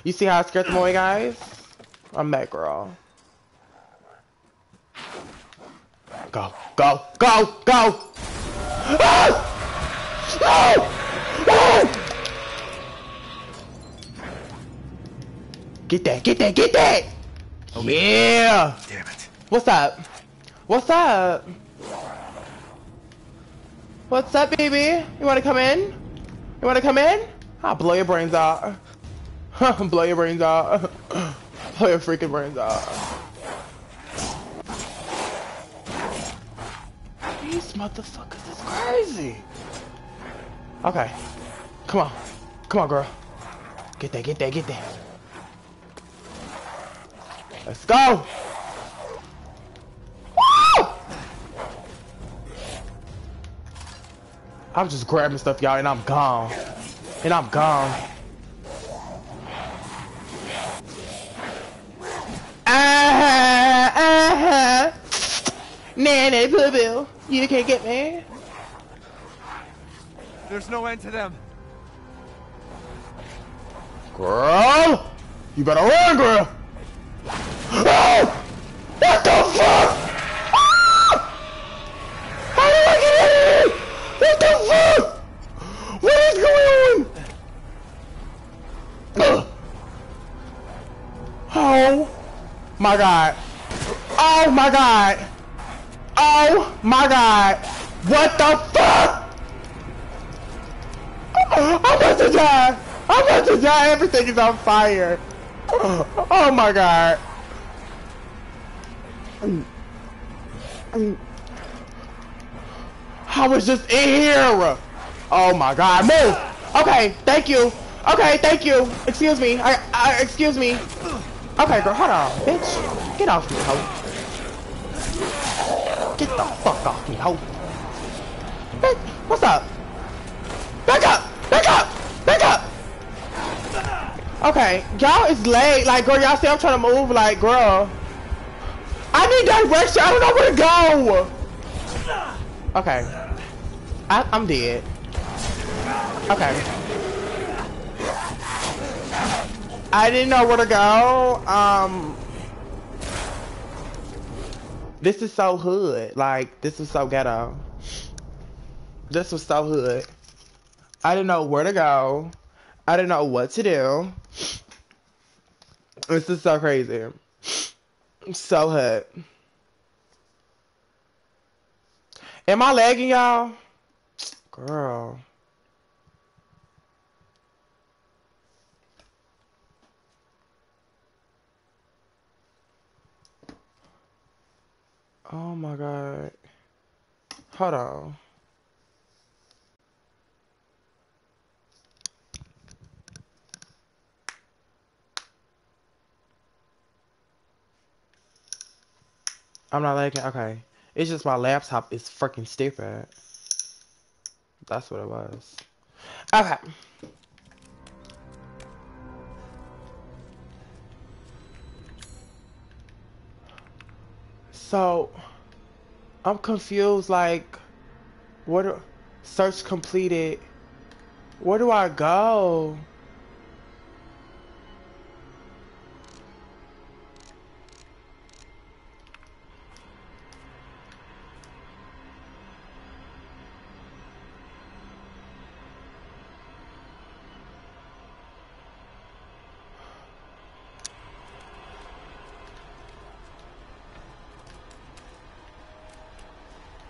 You see how I scared them away, guys? I'm that girl. Go, go, go, go! Ah! Ah! Ah! Get that, get that, get that! Oh, yeah! Damn it! What's up? What's up? What's up, baby? You wanna come in? You wanna come in? I'll blow your brains out. Blow your brains out. Blow your freaking brains out. These motherfuckers is crazy. Okay. Come on. Come on, girl. Get that, get that, get that. Let's go. Woo! I'm just grabbing stuff, y'all, and I'm gone. And I'm gone. Nanny Poo Boo, you can't get me. There's no end to them. Girl, you better run, girl. Oh! What the fuck? Ah! How did I get in here? What the fuck? What is going on? Ugh. Oh my god. Oh my god. Oh my god! What the fuck? I'm about to die! I'm about to die! Everything is on fire! Oh my god! I was just in here! Oh my god! Move! Okay, thank you! Okay, thank you! Excuse me! Excuse me! Okay, girl, hold on, bitch! Get off me, hoe! Get the fuck off me, ho! What's up? Back up! Back up! Back up! Okay, y'all is late. Like, girl, y'all see I'm trying to move. Like, girl, I need direction. I don't know where to go. Okay, I'm dead. Okay, I didn't know where to go. This is so hood. Like, this was so ghetto. This was so hood. I didn't know where to go. I didn't know what to do. This is so crazy. So hood. Am I lagging, y'all? Girl. Oh my god. Hold on. I'm not liking it. Okay. It's just my laptop is freaking stupid. That's what it was. Okay. So, I'm confused, like, what? Search completed. Where do I go?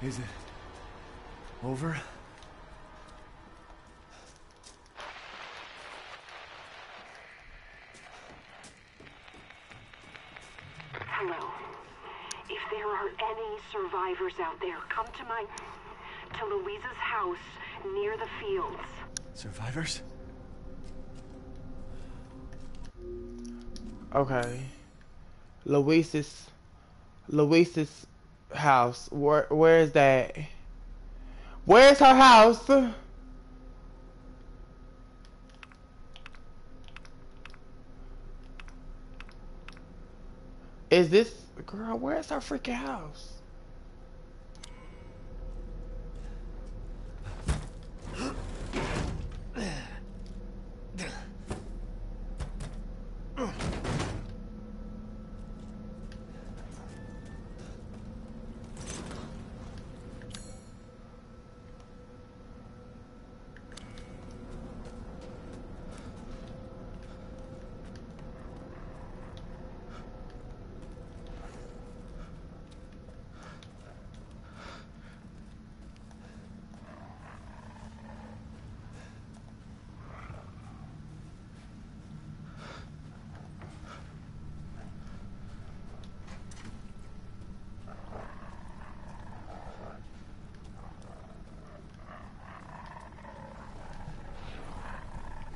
Is it over? Hello. If there are any survivors out there, come to Louisa's house near the fields. Survivors? Okay. Luis's house. Where is that? Where's her house? Is this girl? Where's her freaking house?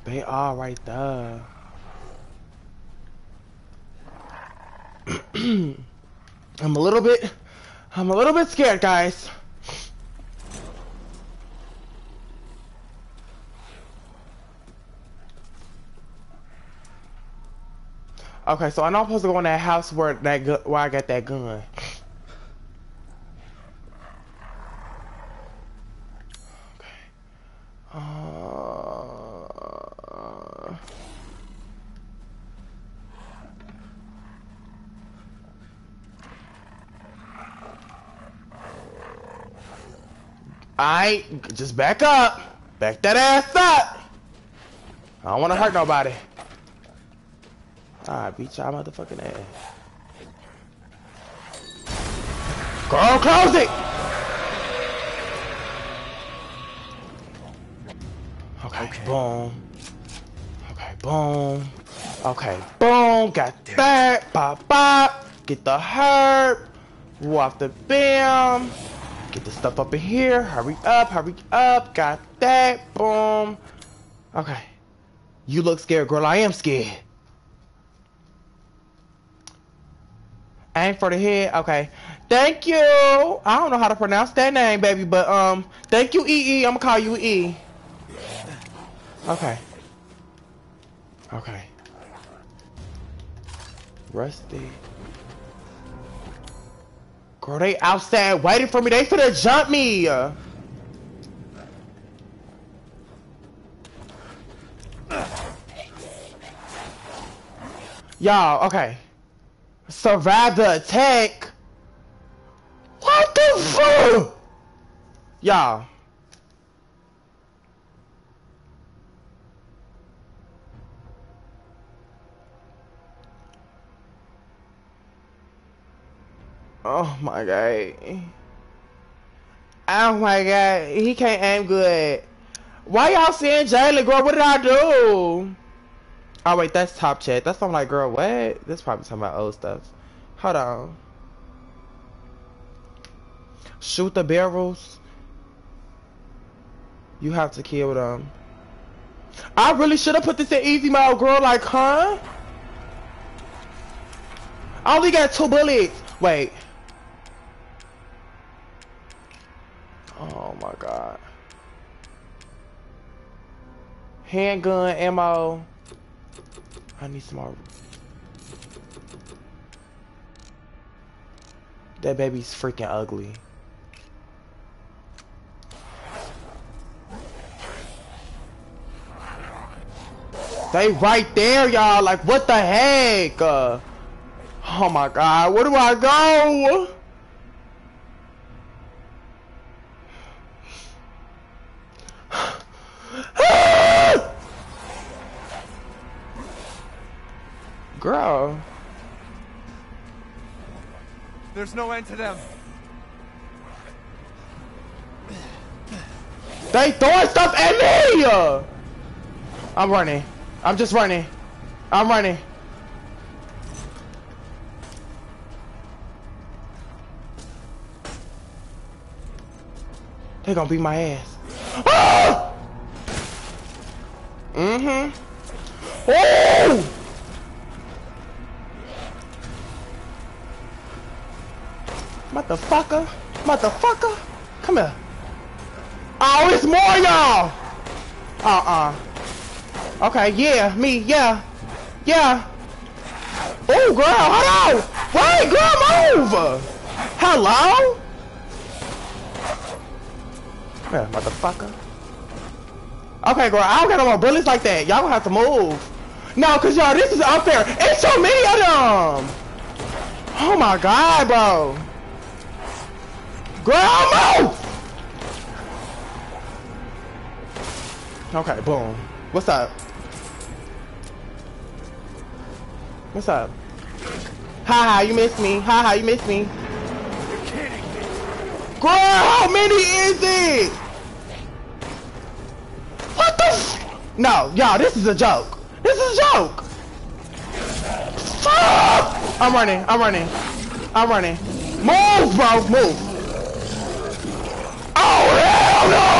They are right there. I'm a little bit scared, guys. Okay, so I know I'm supposed to go in that house where I got that gun. I just back up. Back that ass up. I don't want to hurt nobody. Alright, beat y'all motherfucking ass. Girl, close it. Okay, boom. Okay, boom. Okay, boom. Got that. Pop, pop. Get the herb. Walk the bam. Get the stuff up in here. Hurry up, got that, boom. Okay. You look scared, girl. I am scared. Aim for the head. Okay. Thank you. I don't know how to pronounce that name, baby, but thank you, EE. I'm gonna call you E. Okay. Okay. Rusty. Girl, they outside waiting for me. They finna jump me. Y'all, okay. Survive the attack. What the fuck? Y'all. Oh my god. Oh my god. He can't aim good. Why y'all seeing Jalen, girl? What did I do? Oh wait, that's top chat. That's I'm like, girl, what? That's probably talking about old stuff. Hold on. Shoot the barrels. You have to kill them. I really should have put this in easy mode, girl. Like, huh? I only got 2 bullets. Wait. Oh my god. Handgun ammo. I need some more. That baby's freaking ugly. They right there, y'all. Like, what the heck? Oh my god, where do I go? Girl. There's no end to them. They throwing stuff at me! I'm running. I'm just running. I'm running. They're gonna beat my ass. Ah! Mm-hmm. Oh! Motherfucker! Motherfucker! Come here! Oh, it's more y'all! Okay, yeah, me, yeah. Yeah. Oh, girl, hold on! Wait, girl, move! Hello? Come here, motherfucker. Okay, girl, I don't got no more bullets like that. Y'all gonna have to move. No, cause y'all, this is unfair. It's so many of them! Oh my god, bro. Girl, move! Okay, boom. What's up? What's up? Haha, you missed me. Haha, you missed me. You're kidding me. Girl, how many is it? What the f— No, y'all, this is a joke. This is a joke. Fuck! I'm running, I'm running, I'm running. Move, bro, move. Oh, hell no!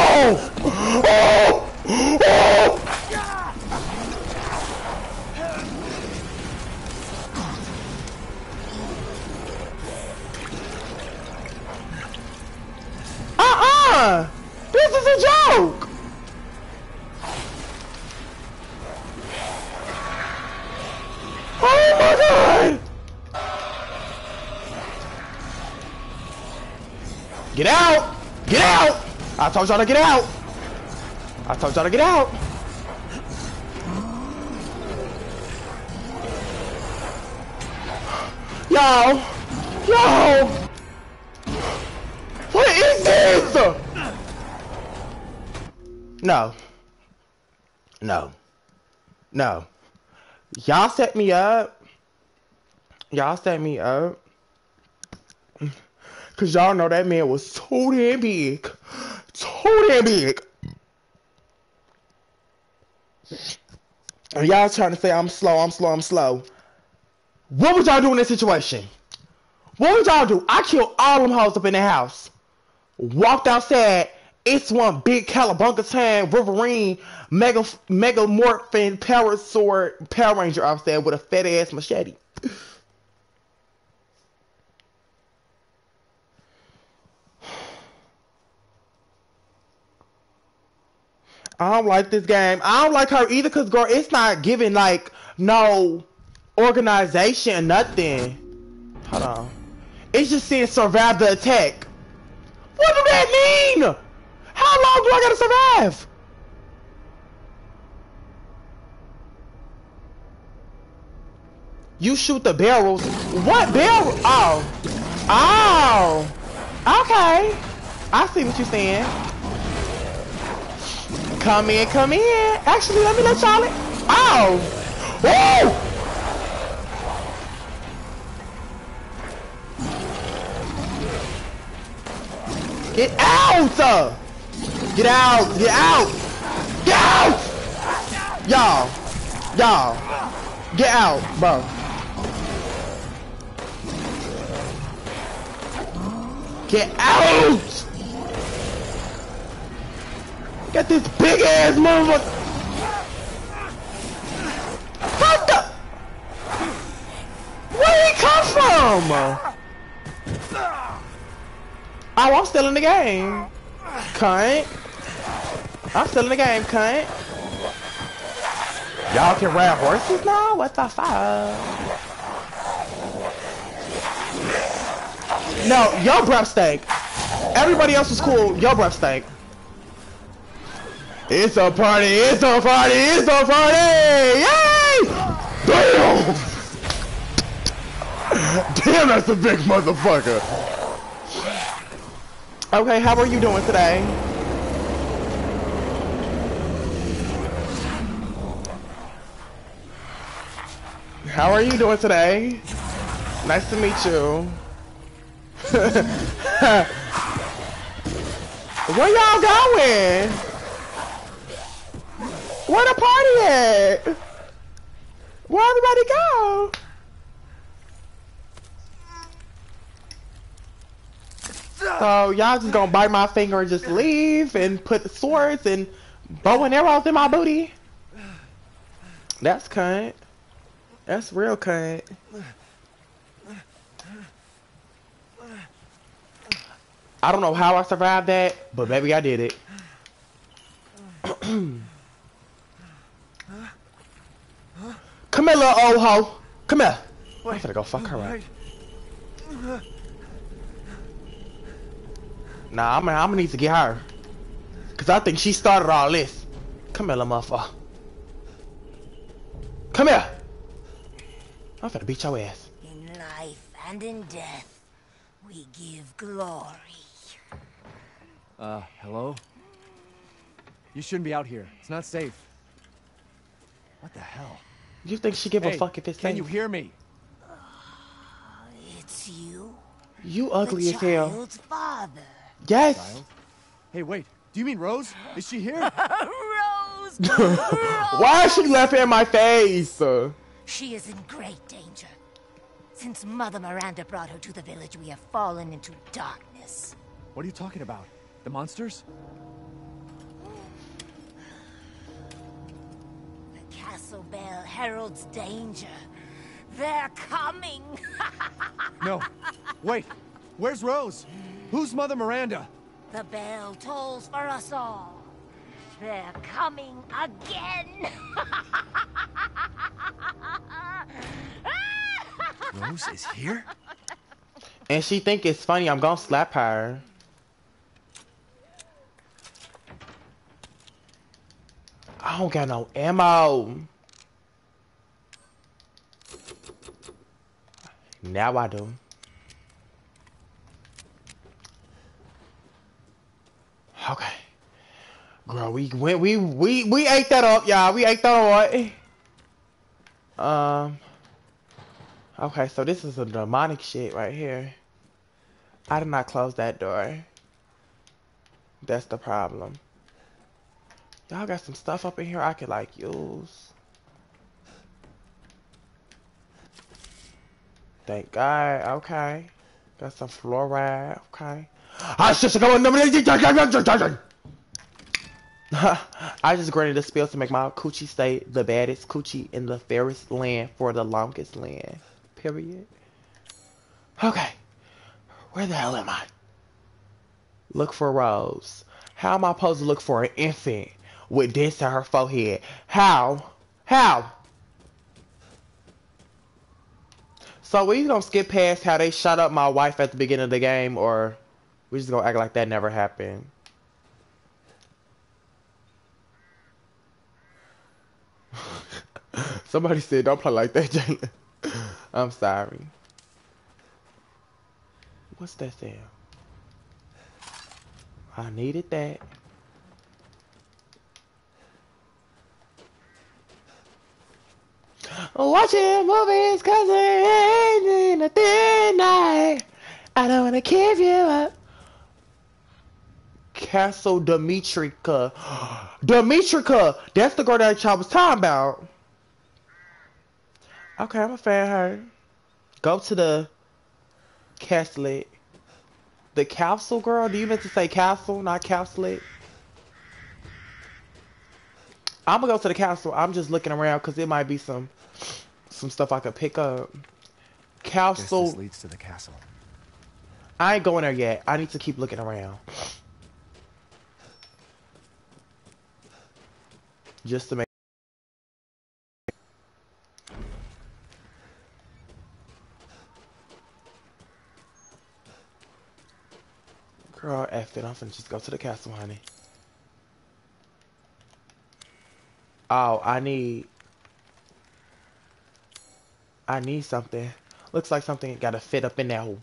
Oh! Oh! Uh-uh! This is a joke! Oh my god! Get out! Get out! I told y'all to get out! I told y'all to get out! Yo! Yo! What is this? No. No. No. Y'all set me up. Y'all set me up. Cause y'all know that man was too damn big. Too damn big. And y'all trying to say I'm slow, I'm slow, I'm slow. What would y'all do in that situation? What would y'all do? I killed all them hoes up in the house. Walked outside. It's one big Calabunga time, Wolverine, Megamorphin, Power Sword, Power Ranger outside with a fat ass machete. I don't like this game. I don't like her either, cause girl, it's not giving like no organization, nothing. Hold on. It's just saying survive the attack. What do that mean? How long do I gotta survive? You shoot the barrels. What barrel? Oh. Oh. Okay. I see what you're saying. Come in, come in. Actually, let me let y'all in. Oh! Woo! Get out! Get out! Get out! Get out! Y'all. Y'all. Get out, bro. Get out! Get this big ass motherfucker! What the? Where did he come from? Oh, I'm still in the game, cunt. I'm still in the game, cunt. Y'all can ride horses now? What the fuck? No, your breath stank. Everybody else was cool. Your breath stank. It's a party! It's a party! It's a party! Yay! Damn! Damn, that's a big motherfucker. Okay, how are you doing today? How are you doing today? Nice to meet you. Where y'all going? Where the party at? Where everybody go? So y'all just gonna bite my finger and just leave and put swords and bow and arrows in my booty? That's cunt. That's real cunt. I don't know how I survived that, but baby, I did it. Come here, little old hoe. Come here. Wait, I'm gonna go fuck her up. Right. Nah, I'm gonna need to get her. Cause I think she started all this. Come here, little motherfucker. Come here. I'm finna beat your ass. In life and in death, we give glory. Hello? You shouldn't be out here. It's not safe. What the hell? You think she give a fuck if it's safe? Can you hear me? It's you. You ugly as hell. The child's father. Yes. Child? Hey, wait. Do you mean Rose? Is she here? Rose. Rose. Why is she laughing in my face? She is in great danger. Since Mother Miranda brought her to the village, we have fallen into darkness. What are you talking about? The monsters? The castle bell heralds danger. They're coming. No. Wait. Where's Rose? Who's Mother Miranda? The bell tolls for us all. They're coming again. Rose is here? And she think it's funny. I'm gonna slap her. I don't got no ammo. Now I do. Okay. Girl, we ate that up, y'all. We ate that up. Okay, so this is a demonic shit right here. I did not close that door. That's the problem. Y'all got some stuff up in here I could, like, use. Thank God. Okay. Got some fluoride. Okay. I just granted the spell to make my coochie stay the baddest coochie in the fairest land for the longest land. Period. Okay. Where the hell am I? Look for Rose. How am I supposed to look for an infant with this on her forehead? How? How? So we gonna skip past how they shot up my wife at the beginning of the game, or we just gonna act like that never happened? Somebody said don't play like that, Jalen. I'm sorry. What's that sound? I needed that. Watching movies cause it ain't in a thin night. I don't wanna give you up. Castle Demetrica. Demetrica! That's the girl that y'all was talking about. Okay, I'm a fan of her. Go to the castle. The capsule girl? Do you meant to say castle, not capsule? I'm gonna go to the castle. I'm just looking around because it might be some stuff I could pick up. Castle. This leads to the castle. I ain't going there yet. I need to keep looking around just to make. Girl, F it. I'm finna just go to the castle, honey. Oh, I need something. Looks like something gotta fit up in that hole.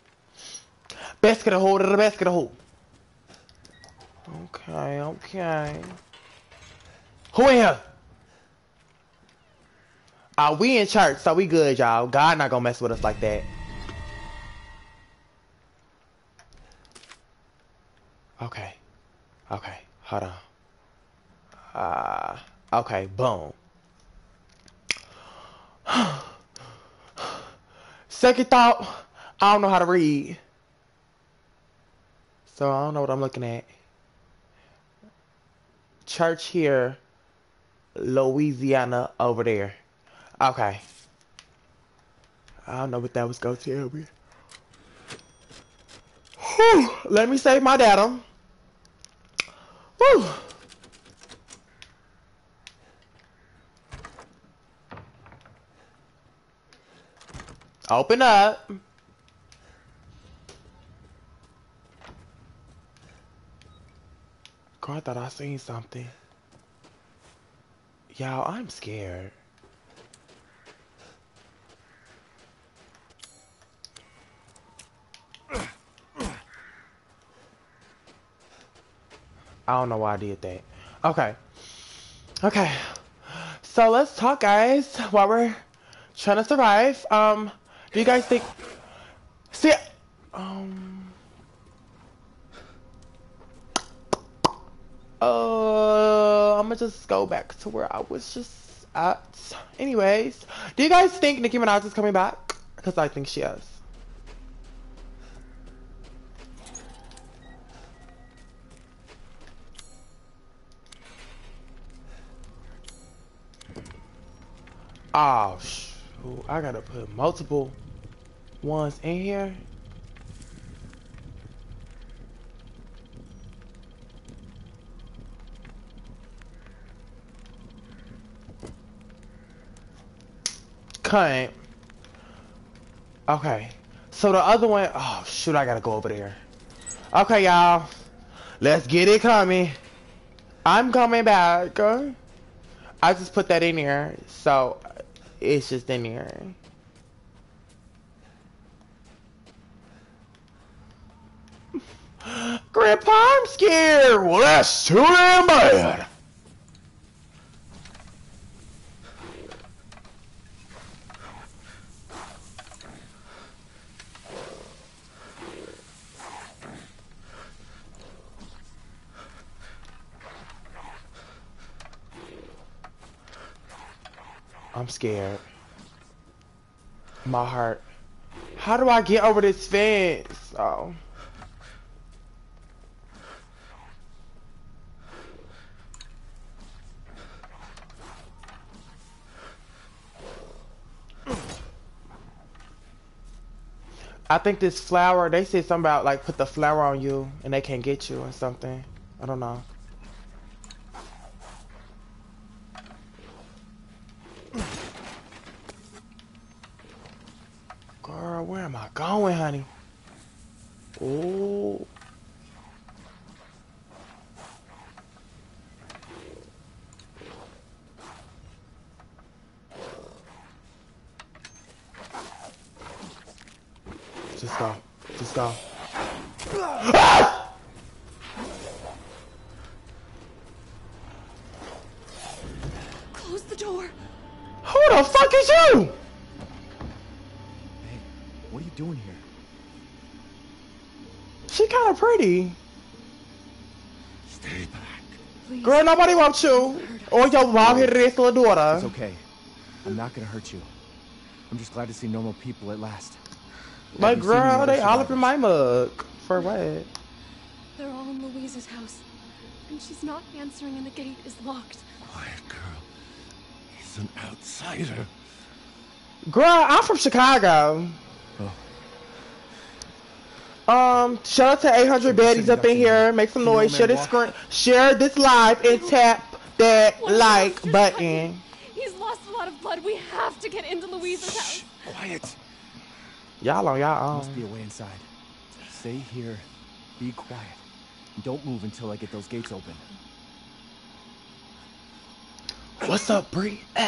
Basket of hole to the basket of hole. Okay, okay. Who in here? We in church, so we good, y'all. God not gonna mess with us like that. Okay. Okay, hold on. Okay, boom. Second thought, I don't know how to read. So I don't know what I'm looking at. Church here, Louisiana over there. Okay. I don't know what that was going to tell me. Whew, let me save my data. Whew. Open up. God, I thought I seen something. Y'all, I'm scared. I don't know why I did that. Okay. Okay. So let's talk, guys, while we're trying to survive. Do you guys think... See... I'm gonna just go back to where I was just at. Anyways, do you guys think Nicki Minaj is coming back? Because I think she is. Oh, shoot. I gotta put multiple ones in here. Cunt. Okay. So the other one, oh, shoot, I gotta go over there. Okay, y'all. Let's get it coming. I'm coming back. I just put that in here. So... it's just in here. Grandpa, I'm scared. Well, that's too damn bad. I'm scared. My heart. How do I get over this fence? Oh. I think this flower, they said something about like put the flower on you and they can't get you or something. I don't know. Where am I going, honey? Oh. Just go. Just go. Ah! Close the door. Who the fuck is you? What are you doing here? She kind of pretty. Stay back. Please. Girl, nobody wants you. Or your mom here today, little daughter. It's okay. I'm not gonna hurt you. I'm just glad to see normal people at last. But girl, they all up in my mug. For what? They're all in Louise's house. And she's not answering and the gate is locked. Quiet, girl. He's an outsider. Girl, I'm from Chicago. Shout out to 800 baddies up in here. Make some noise. Share this screen. Share this live and tap that like button. He's lost a lot of blood. We have to get into Louise's house. Quiet. Y'all on y'all. Must be a way inside. Stay here. Be quiet. Don't move until I get those gates open. What's up, Bree? Girl,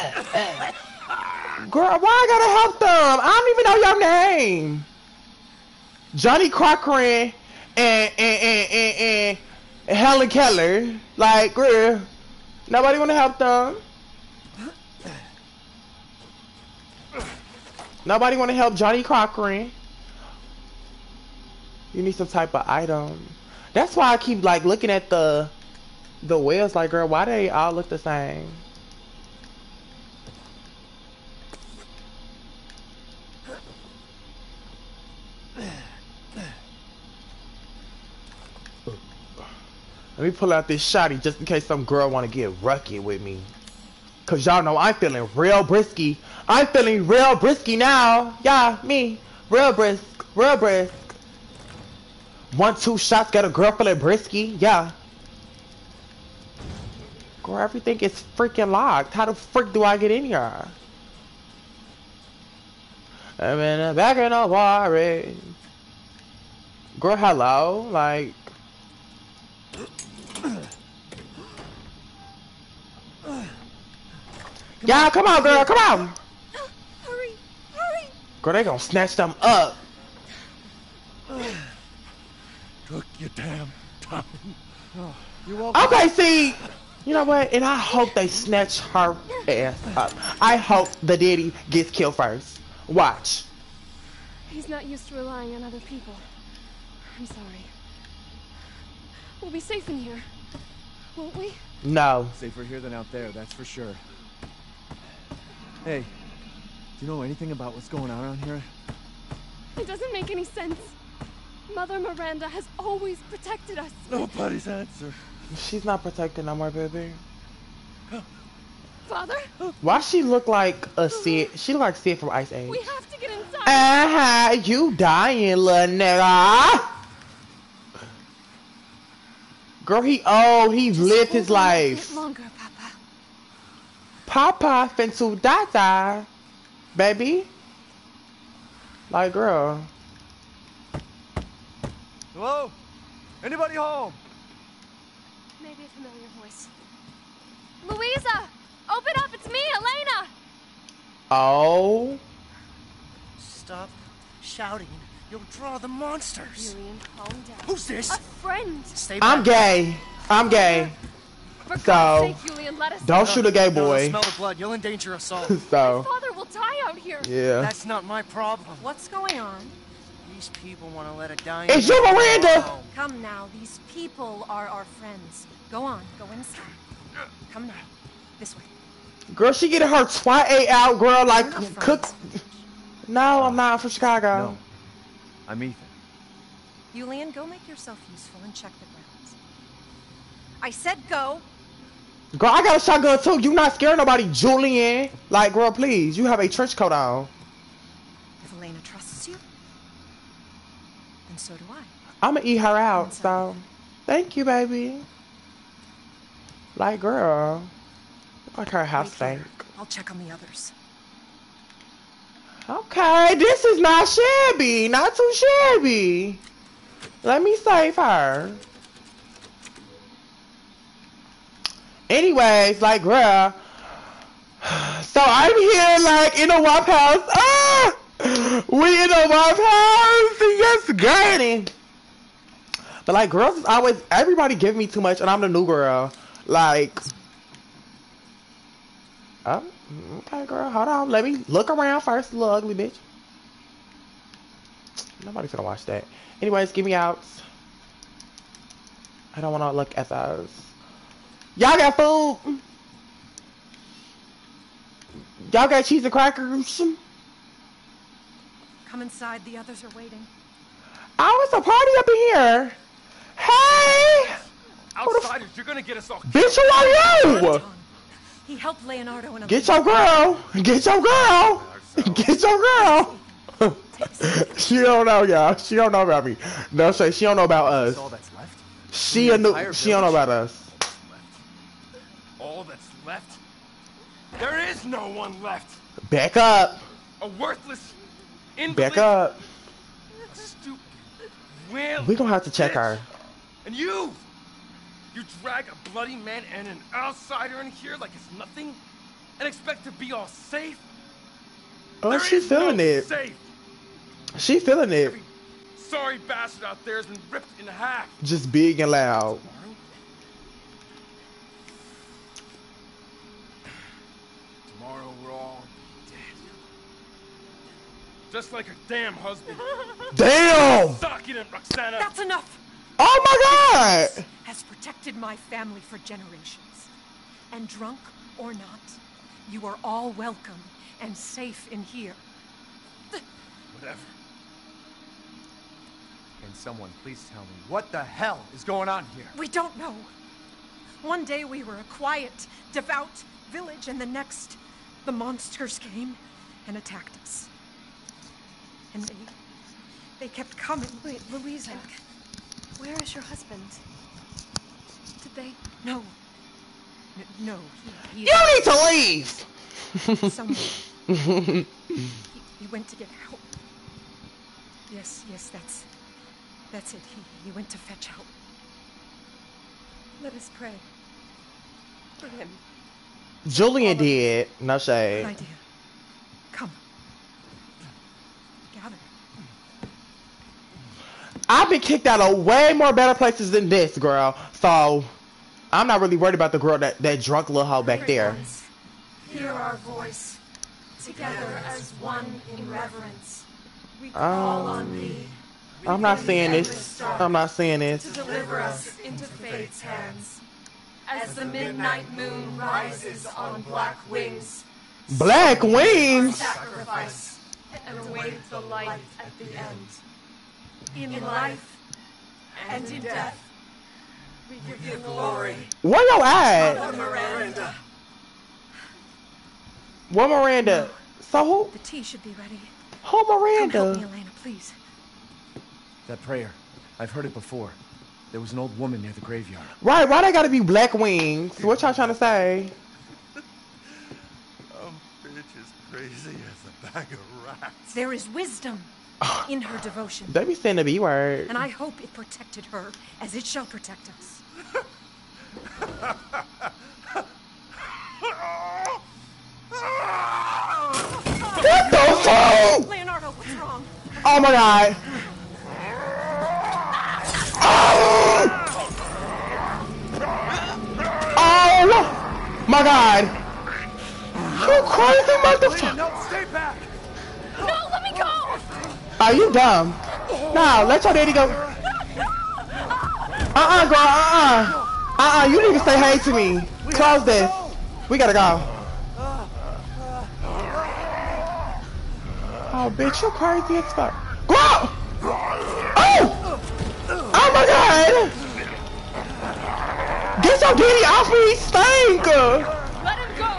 why I gotta help them? I don't even know your name. Johnny Cochran and Helen Keller. Like, girl, nobody wanna help them. Nobody wanna help Johnny Cochran. You need some type of item. That's why I keep like looking at the whales. Like, girl, why they all look the same? Let me pull out this shotty just in case some girl want to get rucky with me. Because y'all know I'm feeling real brisky. I'm feeling real brisky now. Yeah, me. Real brisk. Real brisk. 1-2 shots, got a girl feeling brisky, yeah. Girl, everything is freaking locked. How the frick do I get in here? I'm in the back of the water. Girl, hello? Like... yeah, come on, girl, come on! Hurry, hurry! Girl, they gonna snatch them up. Took your damn time. Oh, okay, see, you know what? And I hope they snatch her ass up. I hope the daddy gets killed first. Watch. He's not used to relying on other people. I'm sorry. We'll be safe in here, won't we? No. Safer here than out there, that's for sure. Hey, do you know anything about what's going on around here? It doesn't make any sense. Mother Miranda has always protected us. Nobody's answer. She's not protecting no more, baby. Father? Why she look like a Sid? She look like Sid from Ice Age. We have to get inside. Uh-huh, you dying, little nigga. Girl, he old. He's lived his life. Longer, Papa. Papa finna die, baby. Like, girl. Hello? Anybody home? Maybe a familiar voice. Louisa! Open up! It's me, Elena! Oh? Stop shouting. You'll draw the monsters. Miriam, calm down. Who's this? A friend. Stay back. I'm gay. I'm gay. For God's sake, Julian, let us don't shoot a gay boy. Smell the blood. You'll endanger us all. So. My father will die out here. Yeah. That's not my problem. What's going on? These people want to let it die. It's you, Miranda! Come now, these people are our friends. Go on, go inside. Come now, this way. Girl, she getting her twat out, girl, like cook. No, I'm not from Chicago. No, I'm Ethan. Julian, go make yourself useful and check the grounds. I said go. Girl, I got a shotgun too. You not scaring nobody, Julian. Like, girl, please, you have a trench coat on. If Elena trusts you. So do I. I'ma eat her out, so thank you, baby. Like, girl, like her house stank. I'll check on the others. Okay, this is not shabby, not too shabby. Let me save her. Anyways, like, girl, so I'm here like in a WAP house. Ah! We in a wife house, yes, granny. But like, girls is always, everybody give me too much, and I'm the new girl. Like, oh, okay, girl, hold on. Let me look around first, little ugly bitch. Nobody's gonna watch that. Anyways, give me out. I don't want to look at those. Y'all got food? Y'all got cheese and crackers? Come inside, the others are waiting. Oh, it's a party up in here. Hey! Outsiders, you're gonna get us all. Bitch, who are you? He helped Leonardo and get your girl! Get your girl! Get your girl! She don't know, y'all. She don't know about me. No, she don't know about us. All that's left? She don't know about us. All that's left? There is no one left! Back up! A worthless... back up. We're gonna have to check her. And you drag a bloody man and an outsider in here like it's nothing, and expect to be all safe. Oh, she's feeling it. She's feeling it. Every sorry bastard out there has been ripped in half. Just big and loud. Tomorrow we're all. Just like her damn husband. Damn! Document, Roxana! That's enough! Oh my god! Has protected my family for generations. And drunk or not, you are all welcome and safe in here. Whatever. Can someone please tell me what the hell is going on here? We don't know. One day we were a quiet, devout village, and the next, the monsters came and attacked us. And they kept coming. Wait, Louisa. Where is your husband? Did they? No. No. You need to leave! Someone. He went to get help. Yes, yes, that's it. He went to fetch help. Let us pray. For him. Julian did. No shade. Good idea. Come. Gather. I've been kicked out of way more better places than this, girl. So, I'm not really worried about the girl that drunk little hoe back there. Hear our voice. Together as one in reverence. We call on thee. I'm not seeing this. I'm not seeing this. To deliver us into fate's hands. As the midnight moon rises on black wings. Black wings? Sacrifice and await the light at the end. In life and in death, we give you glory. Where your at? Mother Miranda. What Miranda? So who? The tea should be ready. Who Miranda? Come help me, Elena, please. That prayer, I've heard it before. There was an old woman near the graveyard. Right, why they gotta be black wings? What y'all trying to say? I'm bitch as crazy as a bag of rats. There is wisdom in her devotion. They be saying the B word. And I hope it protected her as it shall protect us. What the fuck? Leonardo, what's wrong? Oh my god. Oh my god. You crazy motherfucker. No, stay back. No, let me go. Are you dumb? No, let your daddy go. Girl, you need to say hey to me. Close this. We gotta go. Oh, bitch, you crazy as fuck. Go out! Oh! Oh my god! Get your daddy off me, stink! Let him go!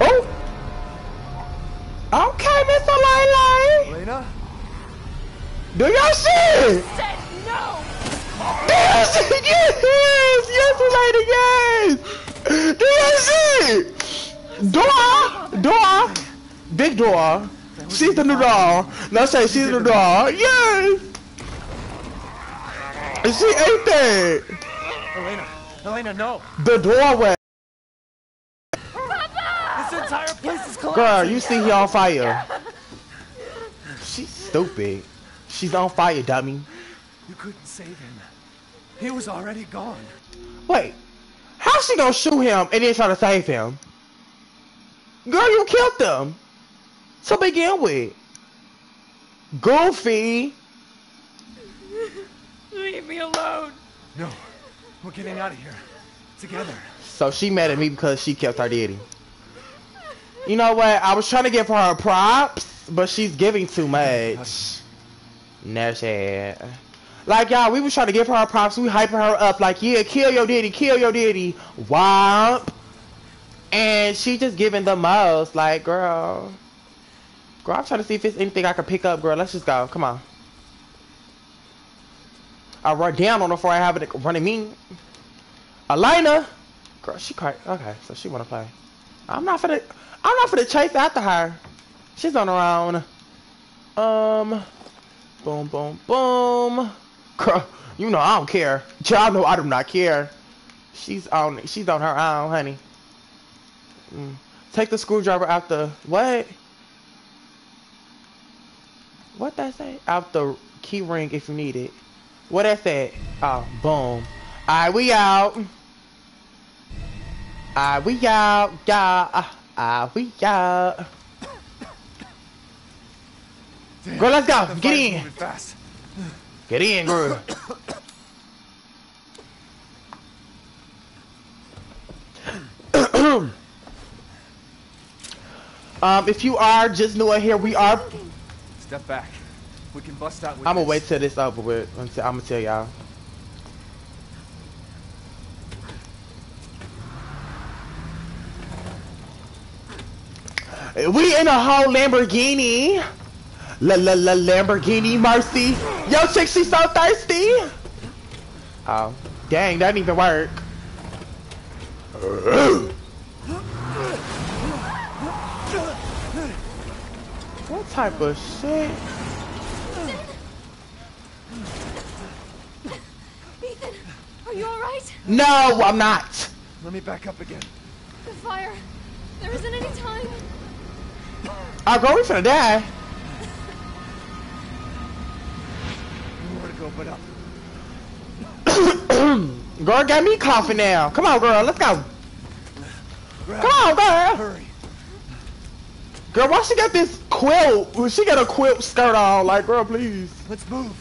Oh! Okay, Mr. Lay-Lay! Elena? Do your shit! I said no! Yes! Yes! Yes, Elena, yes! Do your shit! Door! Big door. She's the new doll. Let's say she's the doll. Yes! And she ate that. Elena, no. The doorway. Papa! This entire place is collapsing. Girl, you see he on fire. She's stupid. She's on fire, dummy. You couldn't save him. He was already gone. Wait. How's she gonna shoot him and then try to save him? Girl, you killed them. To begin with, Goofy. Leave me alone. No, we're getting out of here together. So she mad at me because she kept her daddy. You know what? I was trying to give her props, but she's giving too much. No shit. Like y'all, we was trying to give her props. We hyping her up like, yeah, kill your daddy, kill your daddy. Womp. And she just giving the most. Like, girl. Girl, I'm trying to see if there's anything I can pick up, girl. Let's just go. Come on. I run down on her before I have it running me. Elena! Girl, she cried. Okay, so she wanna play. I'm not finna chase after her. She's on her own. Boom, boom, boom. Girl, you know I don't care. Y'all know I do not care. She's on her own, honey. Take the screwdriver out the what? What that say? Out the key ring if you need it. What that said? Oh, boom. Alright, we out. Alright, we out, y'all. Alright, we out. Damn, girl, let's go. Get in. Fast. Get in, girl. If you are just new here, we are. Step back. We can bust out with I'm gonna wait till this over with. I'm gonna tell y'all. We in a whole Lamborghini. Lamborghini Mercy. Yo, chick, she's so thirsty. Oh, dang, that didn't even work. What type of shit? Ethan, are you all right? No, I'm not. Let me back up again. The fire. There isn't any time. Oh, girl, we're gonna die. Nowhere to go but up. Girl got me coughing now. Come on, girl, let's go. Grab Come on, girl. Hurry. Girl, why she got this quilt? She got a quilt skirt on. Like, girl, please. Let's move.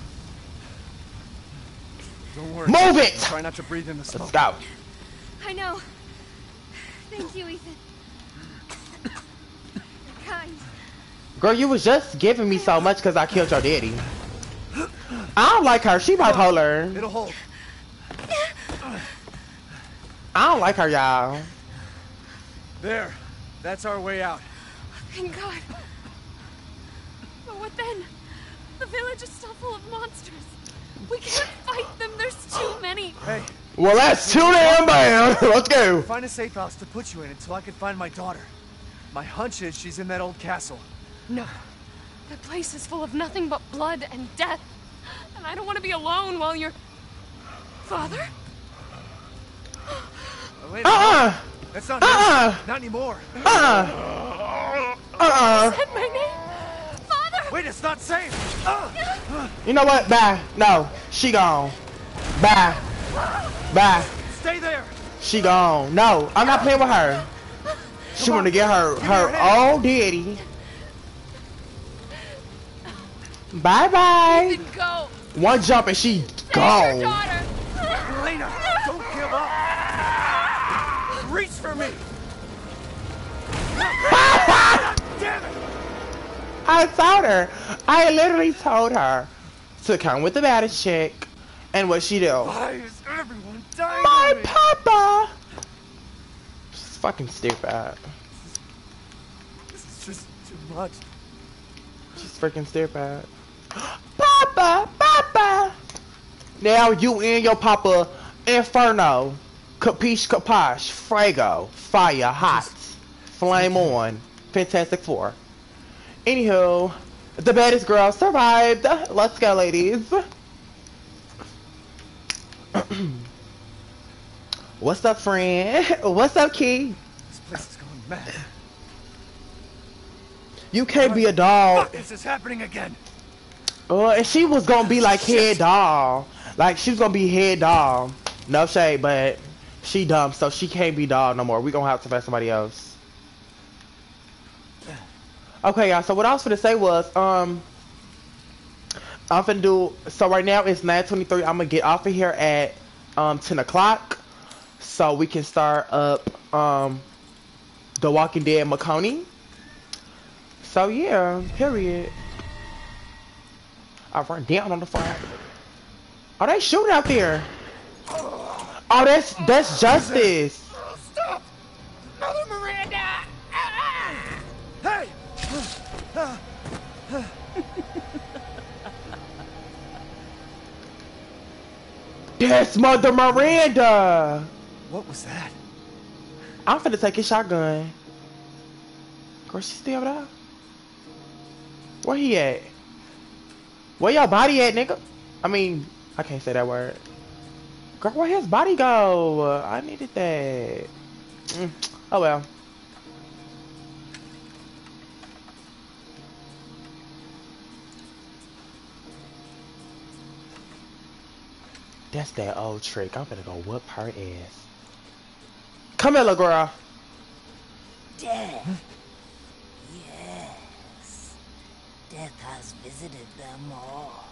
Don't worry. Move it. Try not to breathe in the smoke. Let's go. I know. Thank you, Ethan. Kind. Girl, you was just giving me so much because I killed your daddy. I don't like her. She bipolar. It'll hold. I don't like her, y'all. There. That's our way out. Thank God. But what then? The village is still full of monsters. We can't fight them. There's too many. Hey. Well, that's too damn bad. Let's go. Find a safe house to put you in until I can find my daughter. My hunch is she's in that old castle. No. That place is full of nothing but blood and death. And I don't want to be alone while you're... Father? That's not not anymore. You said my name. Father! Wait, it's not safe. You know what? Bye. No. She gone. Bye. Bye. Stay there. She gone. No, I'm not playing with her. She wanna get her own daddy. Bye bye. Go. One jump and she gone. Elena, don't give up. Reach for me. Damn it. I told her. I literally told her to come with the baddest chick. And what she do? Why is everyone dying? My papa. She's fucking stupid. This is just too much. She's freaking stupid. Papa, papa. Now you and your papa, inferno, capiche, capash, frago, fire, hot, flame on, Fantastic Four. Anywho, the baddest girl survived. Let's go, ladies. What's up, friend? What's up, Key? This place is going mad. You can't be a doll. Fuck, this is happening again. Oh, and she was gonna be like head doll. Like, she was gonna be head doll. No shade, but she dumb, so she can't be doll no more. We gonna have to find somebody else. Okay, y'all, so what I was gonna say was, I'm finna do, so right now it's 9:23. I'm gonna get off of here at 10 o'clock so we can start up The Walking Dead Michonne. So yeah, period. I run down on the fire. Oh, they shooting out there. Oh, that's Justice. Stop, Mother Miranda. Hey. That's Mother Miranda! What was that? I'm finna take his shotgun. Girl, she still there? Where he at? Where your body at, nigga? I mean, I can't say that word. Girl, where his body go? I needed that. Oh well. That's that old trick. I'm gonna go whoop her ass. Come here, little girl. Death. Yes. Death has visited them all.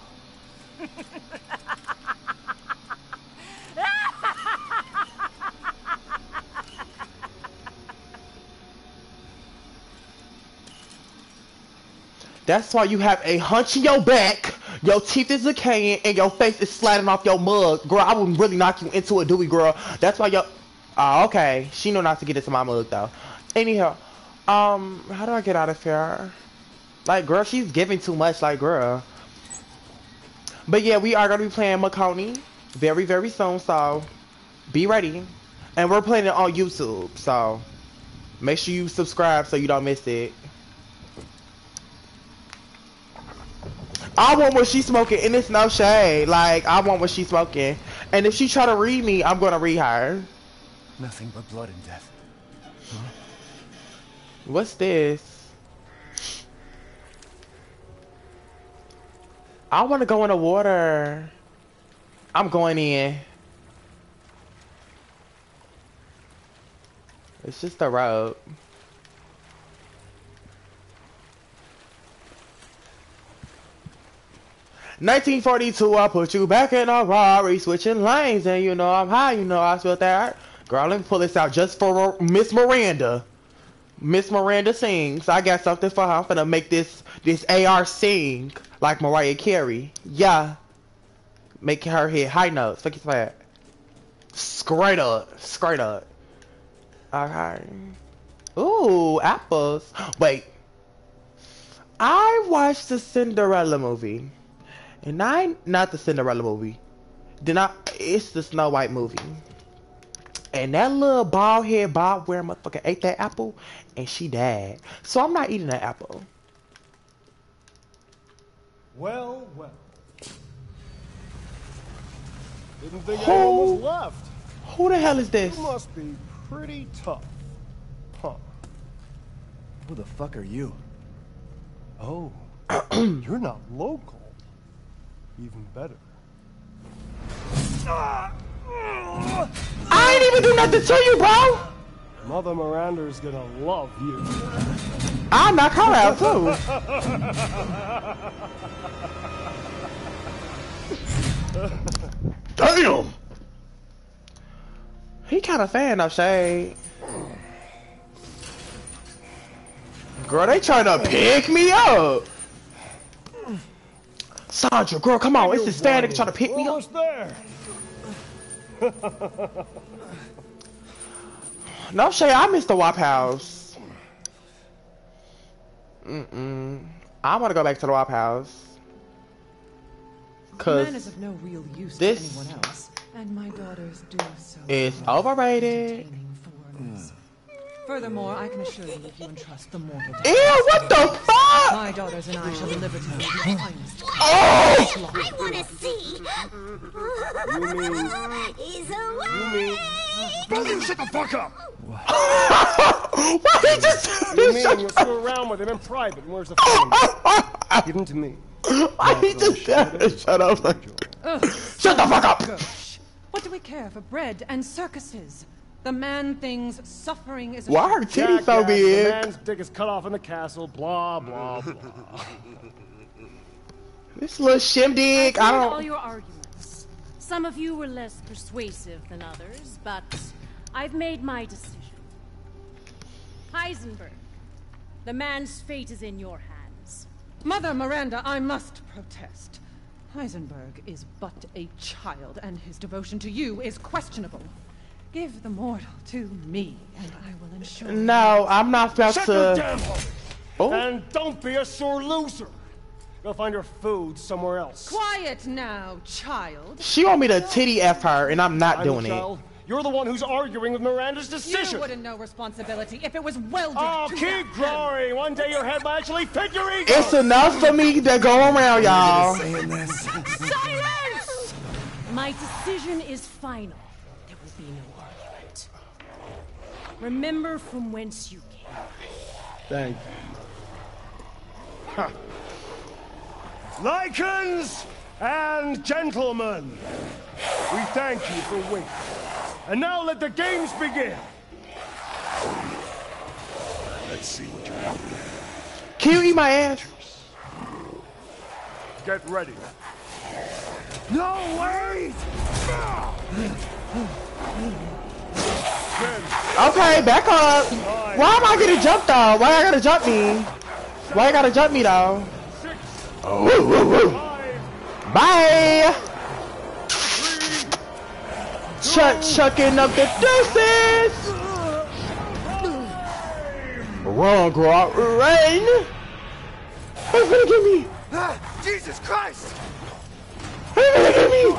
That's why you have a hunch in your back. Your teeth is decaying and your face is sliding off your mug. Girl, I would really knock you into a dewey, girl. That's why your... Oh, okay. She know not to get into my mug, though. Anyhow, how do I get out of here? Like, girl, she's giving too much. Like, girl. But yeah, we are going to be playing Michonne very, very soon. So be ready. And we're playing it on YouTube. So make sure you subscribe so you don't miss it. I want what she's smoking, and it's no shade. Like, I want what she's smoking. And if she try to read me, I'm going to read her. Nothing but blood and death. Huh? What's this? I want to go in the water. I'm going in. It's just a road. "1942, I put you back in a Rari, switching lanes, and you know I'm high, you know I spilled that." Girl, let me pull this out just for Miss Miranda. Miss Miranda sings. I got something for her. I'm gonna make this AR sing like Mariah Carey. Yeah, make her hit high notes. Fuck your flat. Straight up, straight up. All right. Ooh, apples. Wait. I watched the Cinderella movie. And not the Cinderella movie. It's the Snow White movie. And that little bald head bob where motherfucker ate that apple and she died. So I'm not eating that apple. Well, well. Didn't think I almost left. Who the hell is this? You must be pretty tough. Huh. Who the fuck are you? Oh. You're not local. Even better. I ain't even do nothing to you, bro! Mother Miranda's gonna love you. I'll knock her out, too. Damn! He kinda fan of shade. Girl, they trying to pick me up! Sandra, girl, come on. It's the static trying to pick me up. There. No shade, I missed the WAP house. I want to go back to the WAP house. Cause of no real use this to anyone else, and my daughters do so is overrated. Furthermore, I can assure you if you entrust the mortal... Ew, what the fuck? My daughters and I shall deliver to you. Oh! I wanna see! He's away! Brother, you shut the fuck up! What did you just... You mean you screw around with him in private, and where's the phone? Give him to me. Why did you just... Shut up. Shut the fuck up! What do we care for bread and circuses? The man thing's suffering is... Why are her titties so big? The man's dick is cut off in the castle, blah, blah, blah. This little shim dick, I don't... all your arguments. Some of you were less persuasive than others, but I've made my decision. Heisenberg, the man's fate is in your hands. Mother Miranda, I must protest. Heisenberg is but a child, and his devotion to you is questionable. Give the mortal to me, and I will ensure... No, I'm not about to... Oh. And don't be a sore loser. Go find your food somewhere else. Quiet now, child. She want me to titty F her, and I'm not doing it. You're the one who's arguing with Miranda's decision. You wouldn't know responsibility if it was welded to keep growing. One day your head will actually fit your ego. It's enough for me to go around, y'all. Silence! My decision is final. There will be no... Remember from whence you came. Thank you. Huh. Lycans and gentlemen, we thank you for waiting. And now let the games begin. Let's see what you have. Can you eat my ass? Get ready. No, wait! Okay, back up. Why am I gonna jump though? Why I gotta jump me? Why you gotta jump me though? Woo, woo, woo. Bye. Chucking up the deuces. Run, girl, rain. He's gonna get me! Ah, Jesus Christ! He's gonna get me!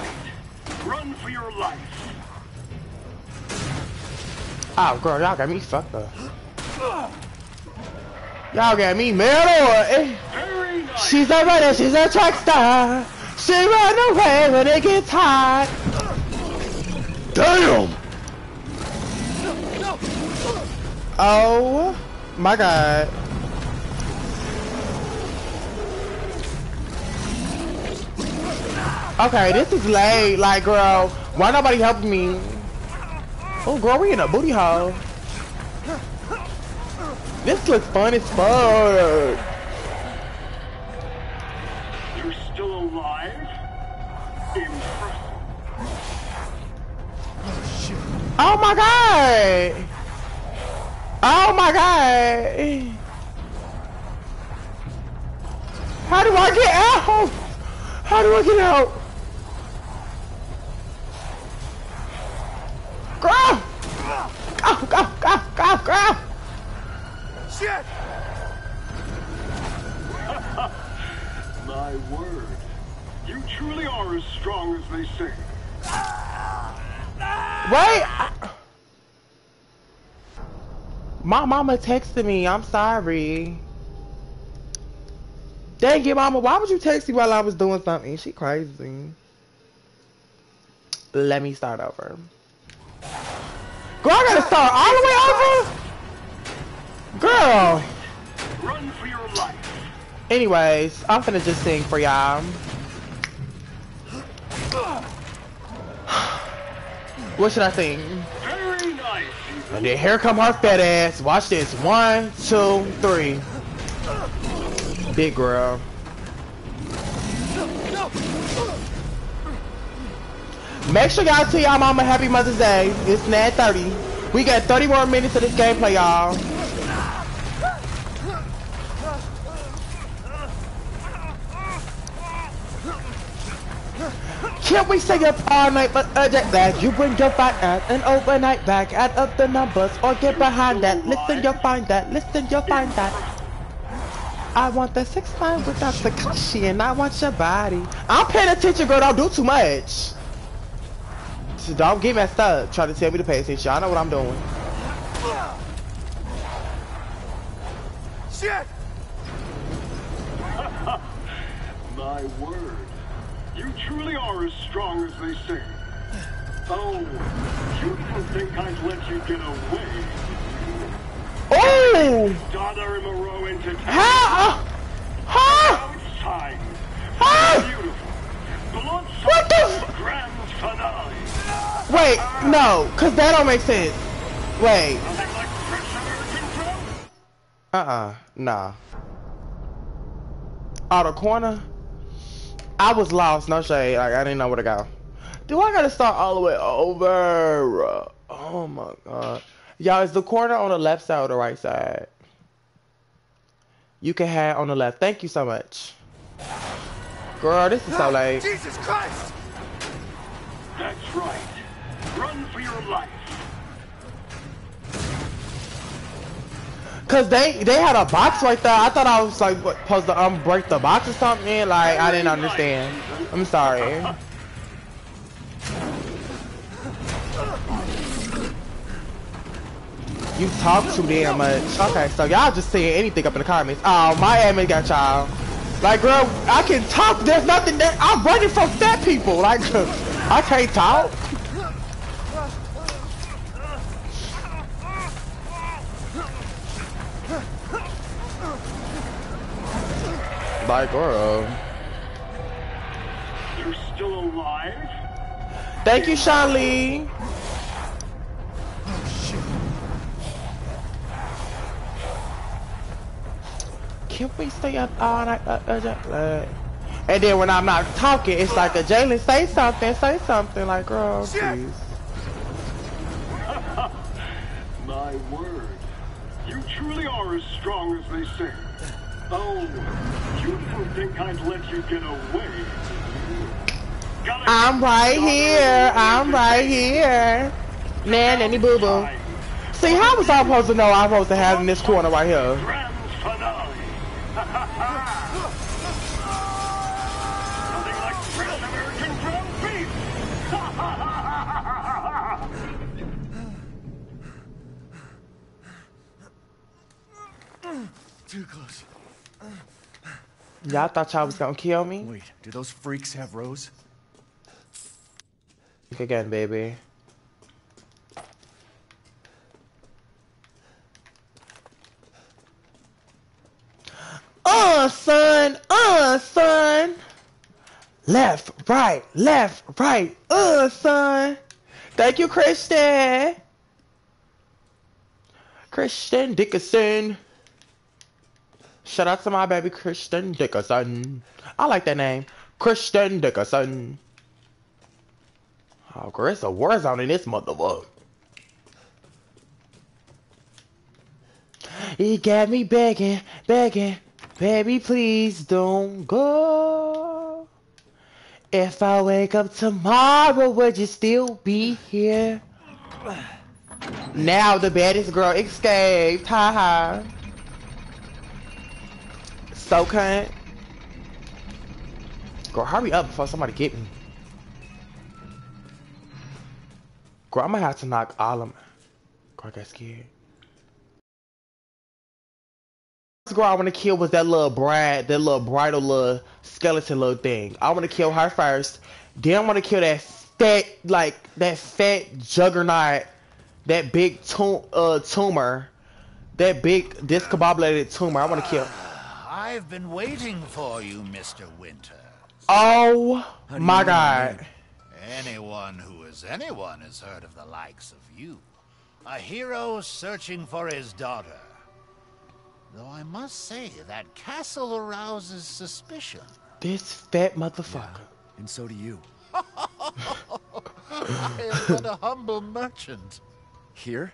Run for your life! Oh, girl, y'all got me fucked up. Y'all got me mad or nice. She's a runner, she's a track star. She run away when it gets hot. Damn! No. Oh my god. Okay, this is late. Like, girl, why nobody helped me? Oh, girl, we in a booty hole. This looks fun as fuck. You're still alive? Oh, shit. Oh my god! Oh my god! How do I get out? How do I get out? Girl! Go, go, go, go, go! Shit! My word. You truly are as strong as they say. Wait! My mama texted me. I'm sorry. Dang it, mama. Why would you text me while I was doing something? She crazy. Let me start over. Girl, I gotta start all the way over? Girl. Run for your life. Anyways, I'm finna just sing for y'all. What should I sing? Very nice. And then here come her fat ass. Watch this. 1, 2, 3. Big girl. Make sure y'all tell y'all mama happy Mother's Day. It's 9:30. We got 30 more minutes of this gameplay, y'all. Can't we stay up all night but urgent that you bring your fight at an overnight bag? Add up the numbers or get behind that. Listen, you'll find that. Listen, you'll find that. I want the 6 line without the cushy and I want your body. I'm paying attention, girl. Don't do too much. So don't get messed up. Try to tell me to pay attention. I know what I'm doing. Shit! My word. You truly are as strong as they say. Oh, you didn't think I'd let you get away. Oh! Daughter in a row into town. Ha! Ha! Outside. Ha! Beautiful. Blood. What the? Grand finale. Wait, no, cause that don't make sense. Wait. Nah. Out of corner. I was lost, no shade. Like, I didn't know where to go. Do I gotta start all the way over? Oh my god. Y'all, is the corner on the left side or the right side? You can have on the left. Thank you so much. Girl, this is so late. Jesus Christ! That's right. Run for your life. Cause they had a box right there. I thought I was like what, supposed to unbreak the box or something. Like I didn't understand. I'm sorry. You talk too damn much. Okay, so y'all just saying anything up in the comments. Oh, my admin got y'all. Like, girl, I can talk. There's nothing there. I'm running from fat people. Like, I can't talk. Like, girl. You're still alive? Thank you, Charlie. Oh, shit. Can't we stay up all night? And then when I'm not talking, it's like a Jalen, say something, like, girl, please. My word. You truly are as strong as they say. Oh, you didn't think I'd let you get away. I'm right here. I'm right here. Man, any boo boo. See, how was I supposed to know I'm supposed to have in this corner right here? too close. Y'all thought y'all was gonna kill me? Wait, do those freaks have Rose? Look again, baby. Son, son. Left, right, son. Thank you, Christian. Christian Dickerson. Shout out to my baby, Christian Dickerson. I like that name, Christian Dickerson. Oh, girl, it's a war zone in this motherfucker. He got me begging, begging. Baby, please don't go. If I wake up tomorrow, would you still be here? Now the baddest girl escaped. Ha ha. So cunt. Girl, hurry up before somebody get me. Girl, I'm gonna have to knock all of them. Girl, I got scared. Girl I want to kill was that little bride, that little bridal little skeleton little thing. I want to kill her first. Then I want to kill that fat, like that fat juggernaut, that big tumor, that big discombobulated tumor. I want to kill. I've been waiting for you, Mr. Winters. Oh my God! Anyone who is anyone has heard of the likes of you, a hero searching for his daughter. Though I must say, that castle arouses suspicion. This fat motherfucker. Yeah, and so do you. I am but a humble merchant. Here?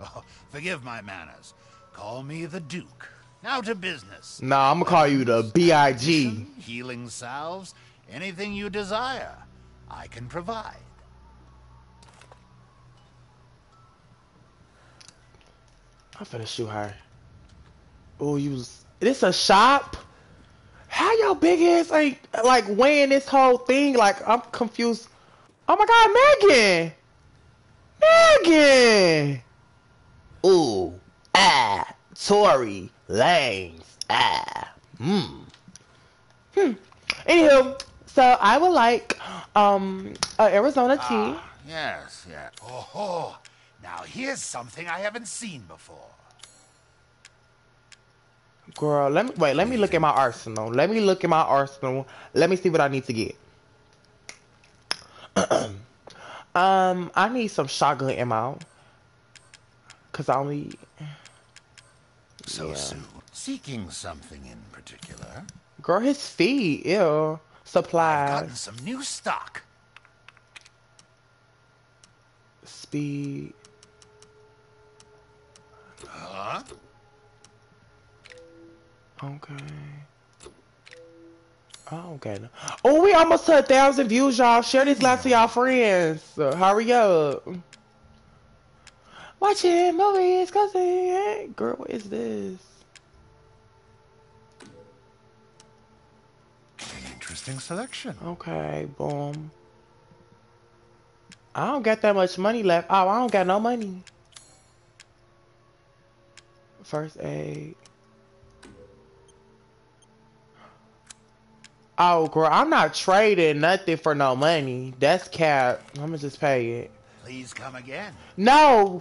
Oh, forgive my manners. Call me the Duke. Now to business. Nah, I'm gonna call you the B.I.G. Healing salves, anything you desire, I can provide. I'm finna shoot her. Oh, this a shop? How your big ass ain't like weighing this whole thing? Like, I'm confused. Oh my God, Megan! Megan! Ooh, ah, Tory Lanez, ah, Anywho, so I would like, Arizona tea. Yes, yeah. Oh, now here's something I haven't seen before. Girl, let me look at my arsenal. Let me see what I need to get. I need some shotgun ammo. Cause I only soon. Seeking something in particular. Girl, his feet, ew. Supplies. I've gotten some new stock. Speed. Huh? Okay. Okay. Oh, we almost to 1,000 views, y'all. Share this live to y'all friends. Hurry up. Watching movies, cousin. Girl, what is this? Interesting selection. Okay, boom. I don't got that much money left. Oh, I don't got no money. First aid. Oh, girl, I'm not trading nothing for no money. That's cap. I'm gonna just pay it. Please come again. No!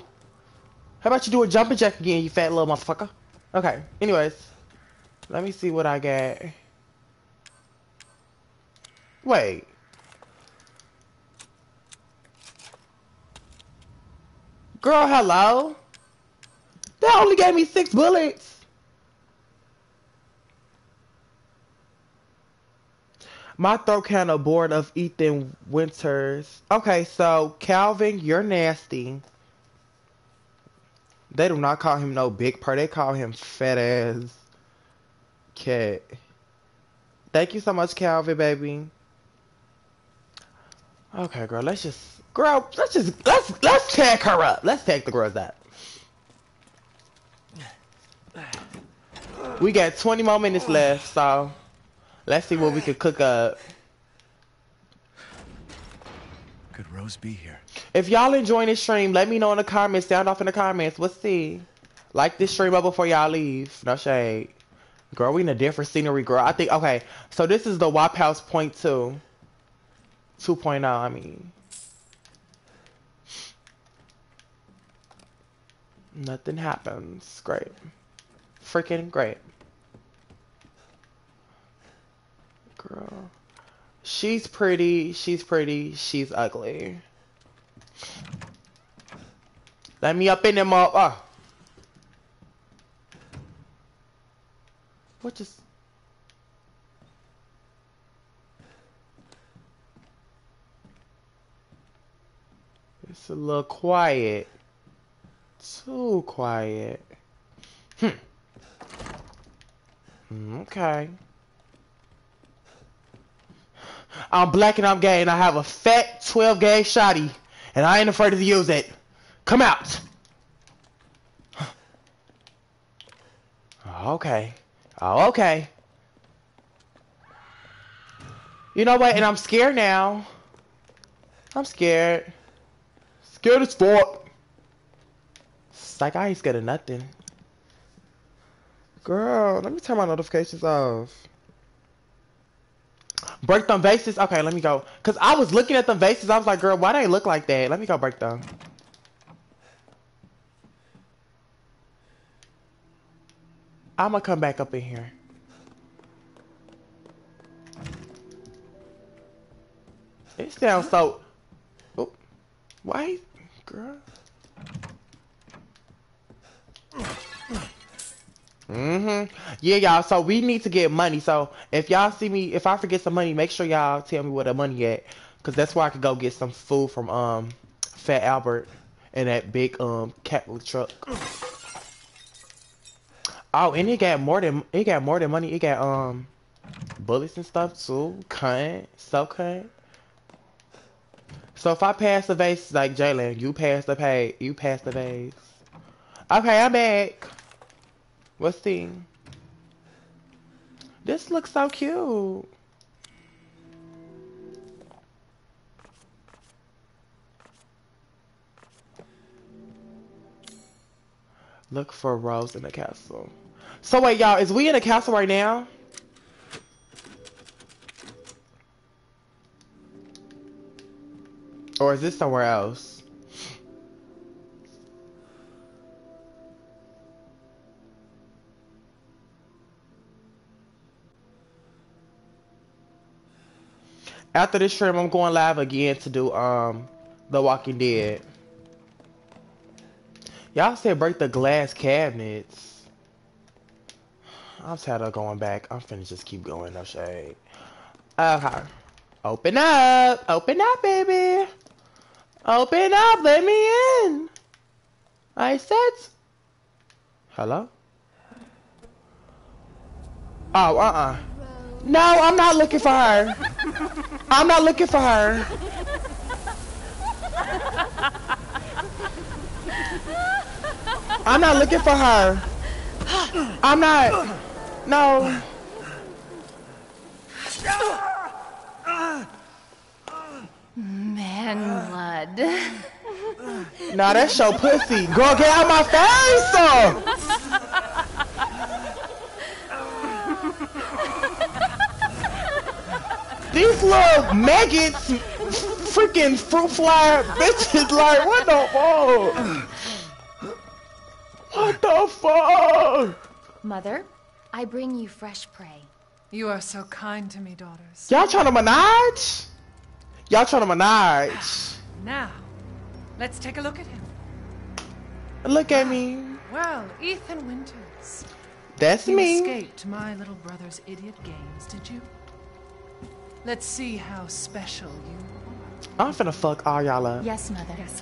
How about you do a jumping jack again, you fat little motherfucker? Okay, anyways. Let me see what I got. Wait. Girl, hello? That only gave me 6 bullets. My throat kind of bored of Ethan Winters. Okay, so Calvin, you're nasty. They do not call him no big purr. They call him fat ass cat. Thank you so much, Calvin, baby. Okay, girl, let's tag her up. Let's tag the girls out. We got 20 more minutes left, so. Let's see what we could cook up. Could Rose be here? If y'all enjoying this stream, let me know in the comments. Sound off in the comments. Let's see. Like this stream up before y'all leave. No shade. Girl, we in a different scenery, girl. I think, okay. So this is the WAP House Point 2. 2.0, I mean. Nothing happens. Great. Freaking great. Girl. She's pretty. She's pretty. She's ugly. Let me up in them all. Oh. What just... It's a little quiet. Too quiet. Okay. I'm black and I'm gay and I have a fat 12 gauge shotty and I ain't afraid to use it. Come out. Okay. Oh, okay. You know what? And I'm scared now. I'm scared. Scared as fuck. It's like I ain't scared of nothing. Girl, let me turn my notifications off. Break them vases. Okay, let me go. Because I was looking at them vases. I was like, girl, why do they look like that? Let me go break them. I'm gonna come back up in here. It sounds so... Oh, why? Girl. Yeah, y'all. So we need to get money. So if y'all see me, if I forget some money, make sure y'all tell me where the money at. Because that's where I could go get some food from Fat Albert and that big Catholic truck. Oh, and it got more than money. It got bullets and stuff too. Cunt, so cunt. So if I pass the vase, like Jalen, you pass the vase. Okay, I'm back. Let's see. This looks so cute. Look for Rose in the castle. So wait, y'all, is we in a castle right now? Or is this somewhere else? After this stream, I'm going live again to do The Walking Dead. Y'all said break the glass cabinets. I'm tired of going back. I'm finna just keep going, no shade. Okay. Open up. Open up, baby. Open up. Let me in. I said. Hello? Oh, No, I'm not looking for her. I'm not looking for her. I'm not looking for her. I'm not. No. Man, blood. Nah, that's your pussy. Girl, get out of my face! These little maggots, freaking fruit fly bitches, like, what the fuck? What the fuck? Mother, I bring you fresh prey. You are so kind to me, daughters. Y'all trying to menage? Y'all trying to menage? Now, let's take a look at him. Look at me. Well, Ethan Winters. That's me. You escaped my little brother's idiot games, did you? Let's see how special you are. I'm finna fuck all y'all up. Yes, mother. Yes,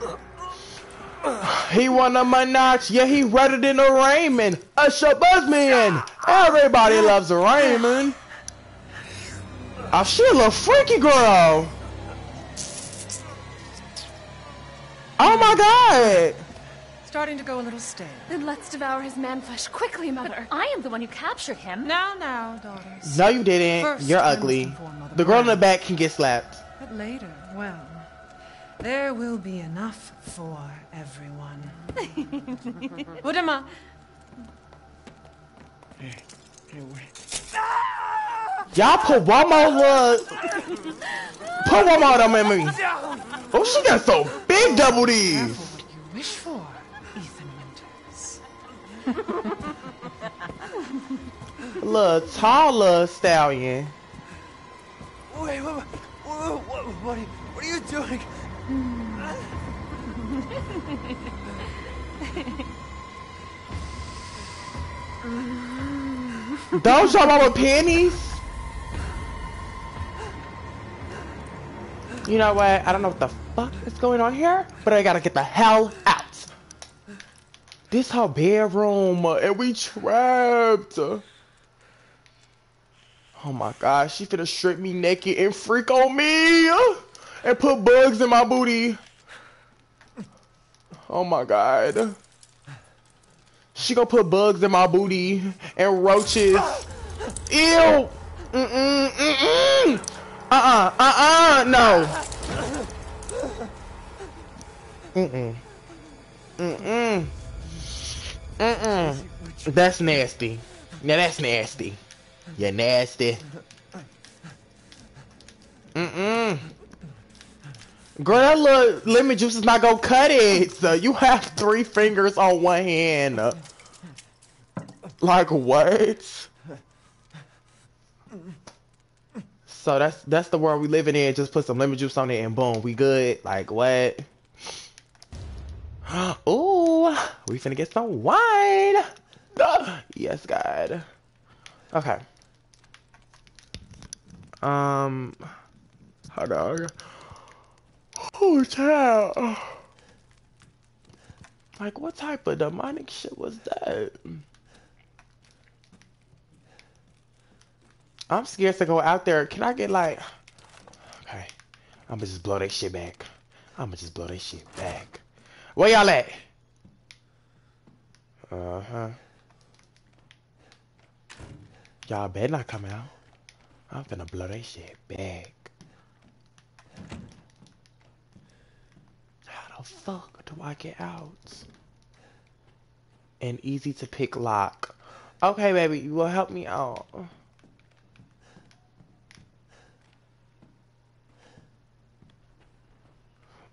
mother. He wanna menage, yeah, he redder than a Raymond. A Shabuzman. Everybody loves a Raymond. Oh, she a little freaky girl. Oh my god. Starting to go a little stale. Then let's devour his man flesh quickly, mother. But I am the one who captured him. Now, now, daughters. No, you didn't. First, you're ugly. The girl in the back can get slapped. But later, well, There will be enough for everyone. What am I? Hey, wait. Y'all put one more of them at me. Oh, she got so big double D's. Careful what you wish for, Ethan Winters. Little taller stallion. Wait, what are you doing? Don't show my pennies. You know what? I don't know what the fuck is going on here, but I gotta get the hell out. This her bedroom, and we trapped. Oh my God, she finna strip me naked and freak on me and put bugs in my booty. Oh my God. She gonna put bugs in my booty and roaches. Ew. No. That's nasty. Now that's nasty. You're nasty. Girl, that little lemon juice is not gonna cut it. So you have 3 fingers on one hand. Like what? So that's the world we living in. Just put some lemon juice on it and boom, we good. Like what? Ooh, we finna get some wine. Yes, God. Okay. Hot dog. Hotel. Like, what type of demonic shit was that? I'm scared to go out there. Can I get like... Okay. I'ma just blow that shit back. Where y'all at? Uh-huh. Y'all better not come out. I'm finna blow that shit back. How the fuck do I get out? An easy to pick lock. Okay, baby, you will help me out.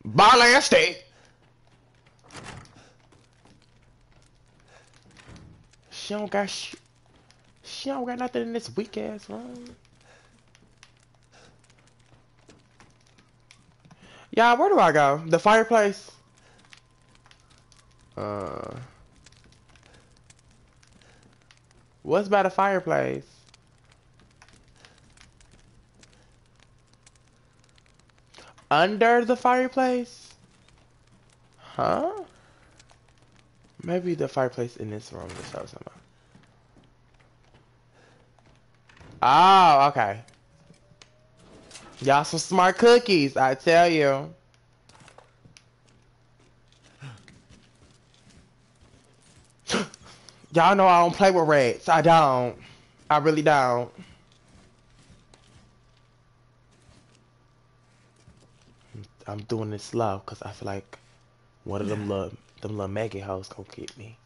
Bye, last day. She don't got shit. She don't got nothing in this weak ass room. Yeah, where do I go? The fireplace. What's by the fireplace? Under the fireplace? Huh? Maybe the fireplace in this room is how something. Oh, okay. Y'all some smart cookies, I tell you. Y'all know I don't play with rats. I don't. I really don't. I'm doing this slow because I feel like one of them little maggot hoes gonna get me.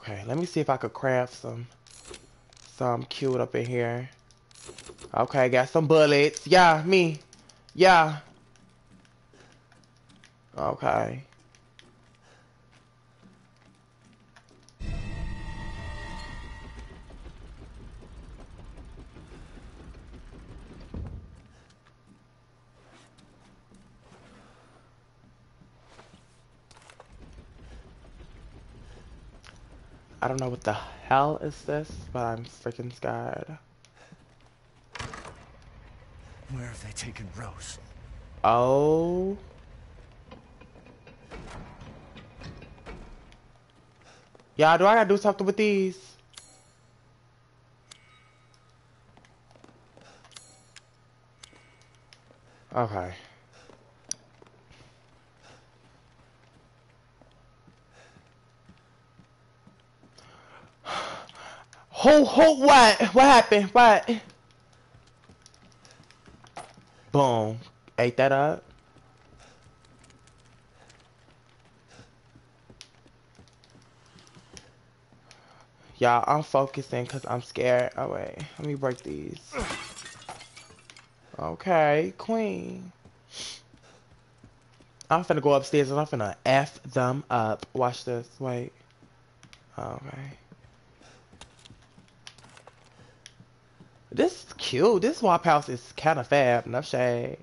Okay, let me see if I could craft some cute up in here. Okay, got some bullets. Yeah, me. Yeah. Okay. I don't know what the hell is this, but I'm freaking scared. Where have they taken Rose? Oh. Yeah, do I gotta do something with these? Okay. What happened? What? Boom. Ate that up. Y'all, I'm focusing because I'm scared. Oh, wait. Let me break these. Okay, queen. I'm finna go upstairs and I'm finna F them up. Watch this. Wait. Okay. This is cute. This Wap house is kind of fab. No shade.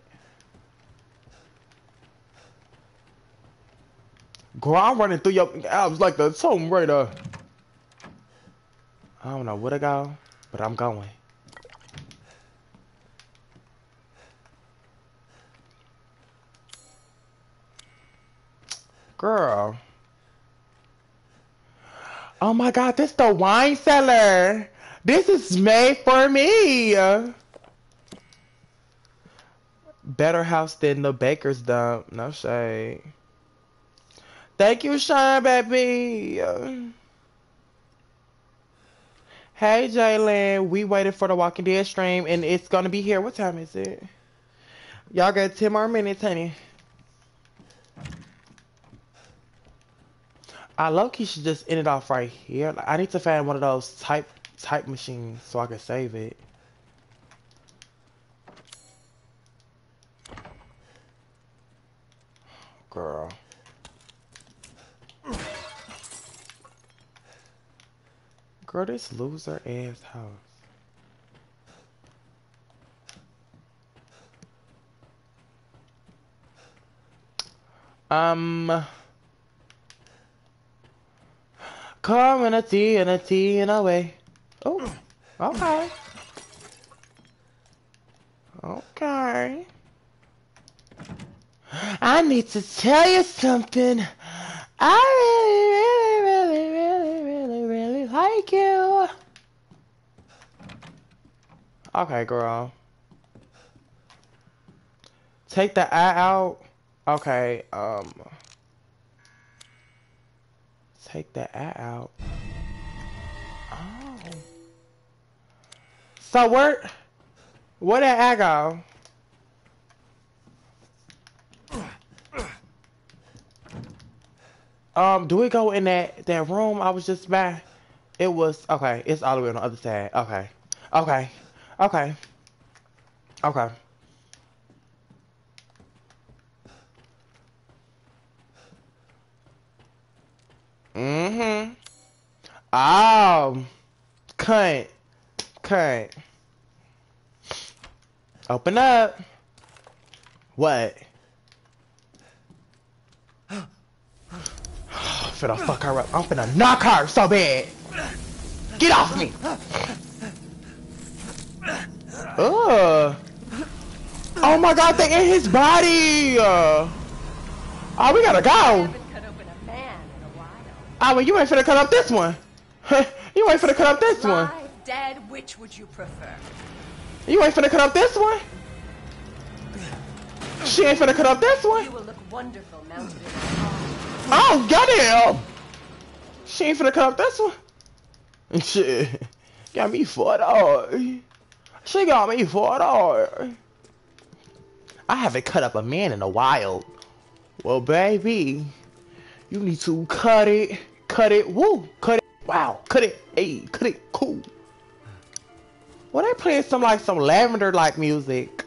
Girl, I'm running through your abs like the Tomb Raider. I don't know where to go, but I'm going. Girl. Oh my God, this the wine cellar. This is made for me. Better house than the baker's dump. No shade. Thank you, Sean, baby. Hey, Jalen. We waited for the Walking Dead stream, and it's going to be here. What time is it? Y'all got 10 more minutes, honey. I low-key should just end it off right here. Like, I need to find one of those type machines so I can save it. Girl. Girl, this loser ass house. Come in a tea and a tea and away. Oh, okay. Okay. I need to tell you something. I really like you. Okay, girl. Take the eye out. Okay, take the eye out. Oh. So where did I go? Do we go in that room I was just by? It was okay. It's all the way on the other side. Okay, okay, okay, okay. Mm-hmm. Oh, cunt. Open up. What? I'm finna fuck her up. I'm finna knock her so bad. Get off me. Ugh. Oh my God, they in his body. Oh, we gotta go. Oh, well, you ain't finna cut up this one. You ain't finna cut up this one. Dad, which would you prefer? You ain't finna cut up this one. She ain't finna cut up this one. You will look wonderful mounted in a car. Oh, goddamn! She ain't finna cut up this one. And shit, got me for $4. She got me for $4. I haven't cut up a man in a while. Well, baby, you need to cut it, woo, cut it, wow, cut it, hey, cut it, cool. Well, they playing some lavender like music,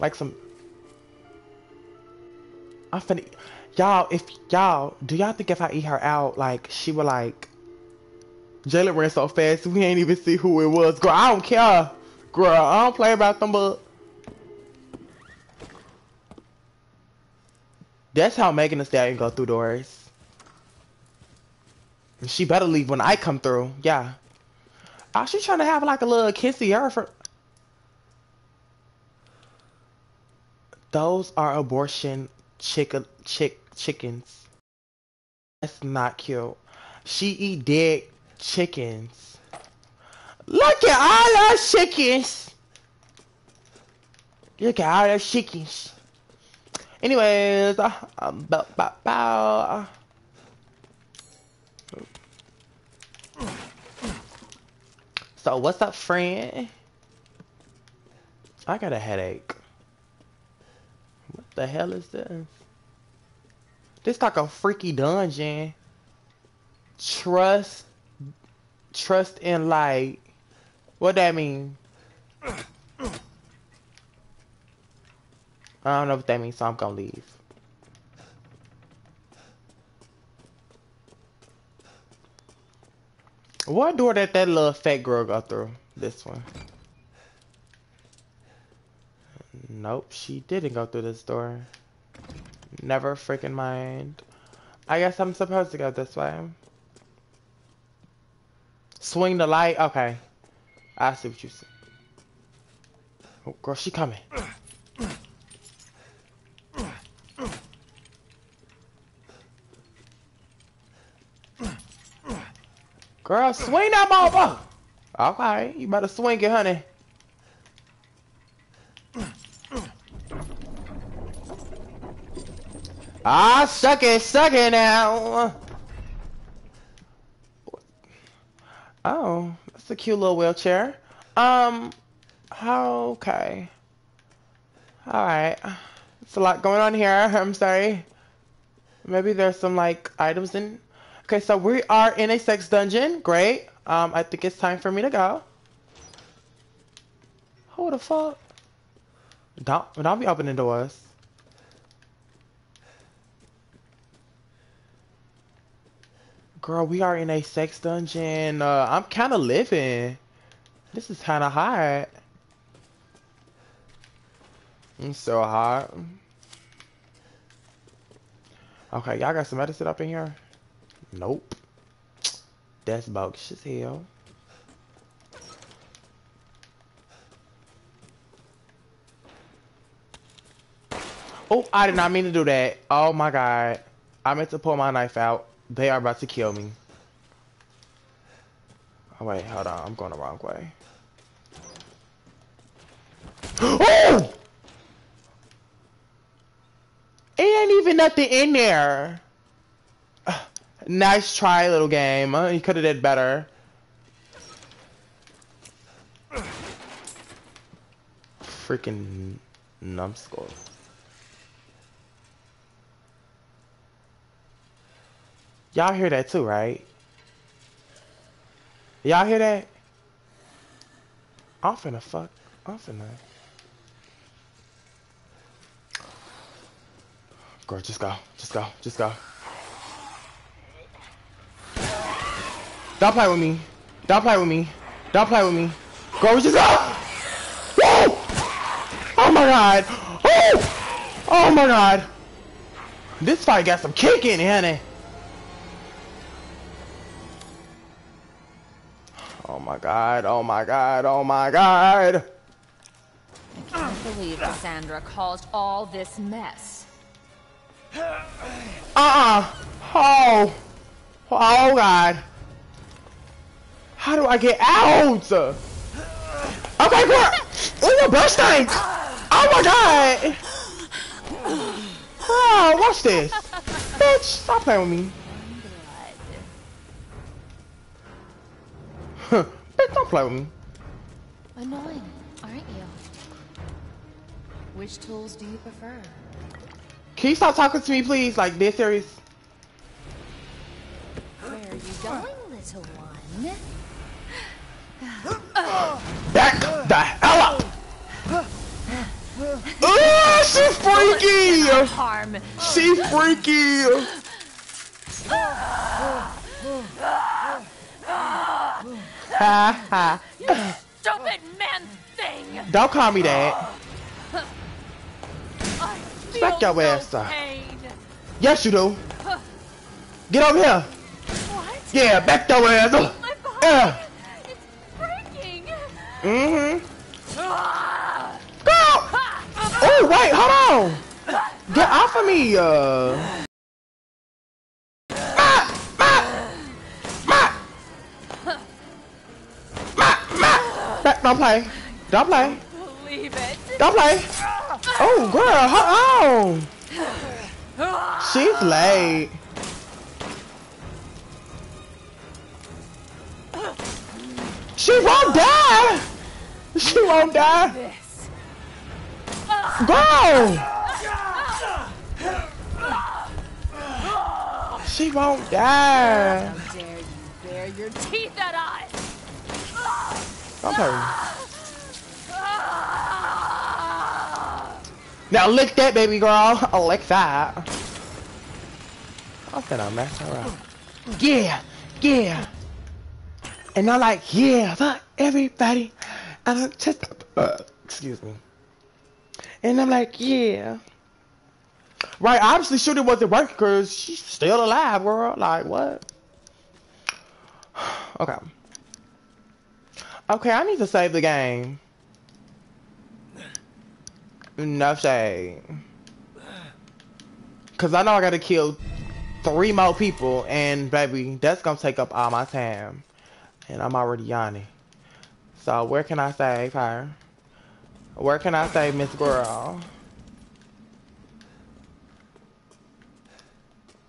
like some. I'm finna. Y'all, do y'all think if I eat her out, like, she would, like, Jalen ran so fast, we ain't even see who it was. Girl, I don't care. Girl, I don't play about them, but. That's how Megan Thee Stallion go through doors. She better leave when I come through. Yeah. Oh, she trying to have, like, a little kissy her for. Those are abortion chickens. That's not cute. She eat dead chickens. Look at all those chickens. Look at all those chickens. Anyways, so what's up, friend? I got a headache. The hell is this? This like a freaky dungeon. Trust in light. What that mean? I don't know what that means, so I'm gonna leave. What door did that little fat girl go through? This one. Nope, she didn't go through this door. Never freaking mind. I guess I'm supposed to go this way. Swing the light. Okay. I see what you see. Oh, girl, she coming. Girl, swing that motherfucker. Okay, you better swing it, honey. Ah, suck it now. Oh, that's a cute little wheelchair. Okay. All right. It's a lot going on here. I'm sorry. Maybe there's some like items in. Okay, so we are in a sex dungeon. Great. I think it's time for me to go. Who the fuck? Don't be opening doors. Girl, we are in a sex dungeon. I'm kind of living. This is kind of hot. It's so hot. Okay, y'all got some medicine up in here? Nope. That's bogus as hell. Oh, I did not mean to do that. Oh my God. I meant to pull my knife out. They are about to kill me. Oh wait, hold on. I'm going the wrong way. Oh! It ain't even nothing in there. Nice try, little game. You could have did better. Freaking numbskull. Y'all hear that too, right? Y'all hear that? I'm finna fuck. I'm finna. Girl, just go. Just go. Just go. Don't play with me. Don't play with me. Don't play with me. Girl, just go. Woo! Oh my God. Oh! Oh my God. This fight got some kick in it, honey. Oh my God, oh my God, oh my God. I can't believe Cassandra caused all this mess. Oh. Oh God. How do I get out? Okay, girl. Oh, your brush stinks. Oh my God. Oh, watch this. Bitch, stop playing with me. Bitch, don't play with me. Annoying, aren't you? Which tools do you prefer? Can you stop talking to me, please? Like, dead serious. Where are you going, little one? Back the hell up! Oh, she's freaky! Harm. She's freaky! Ha ha. You stupid man thing. Don't call me that. Suck your ass up. Yes, you do. Get over here. What? Yeah, back your ass up. Yeah. It's breaking. Go. Oh, wait, hold on. Get off of me. Don't play. Don't play. Believe it. Don't play. Oh, girl, hold on. She's late. She won't die. She won't die. Go. she won't die. How dare you bare your teeth at us? Now lick that, baby girl. I'll lick that. I said I'll mess her up. Yeah, yeah. And I'm like, yeah, fuck everybody. And I'm just, excuse me. And I'm like, yeah. Right, obviously shooting wasn't working because she's still alive, girl. Like, what? Okay. Okay, I need to save the game. Enough shade. Because I know I gotta kill 3 more people, and baby, that's gonna take up all my time. And I'm already yawning. So, where can I save her? Where can I save Miss Girl?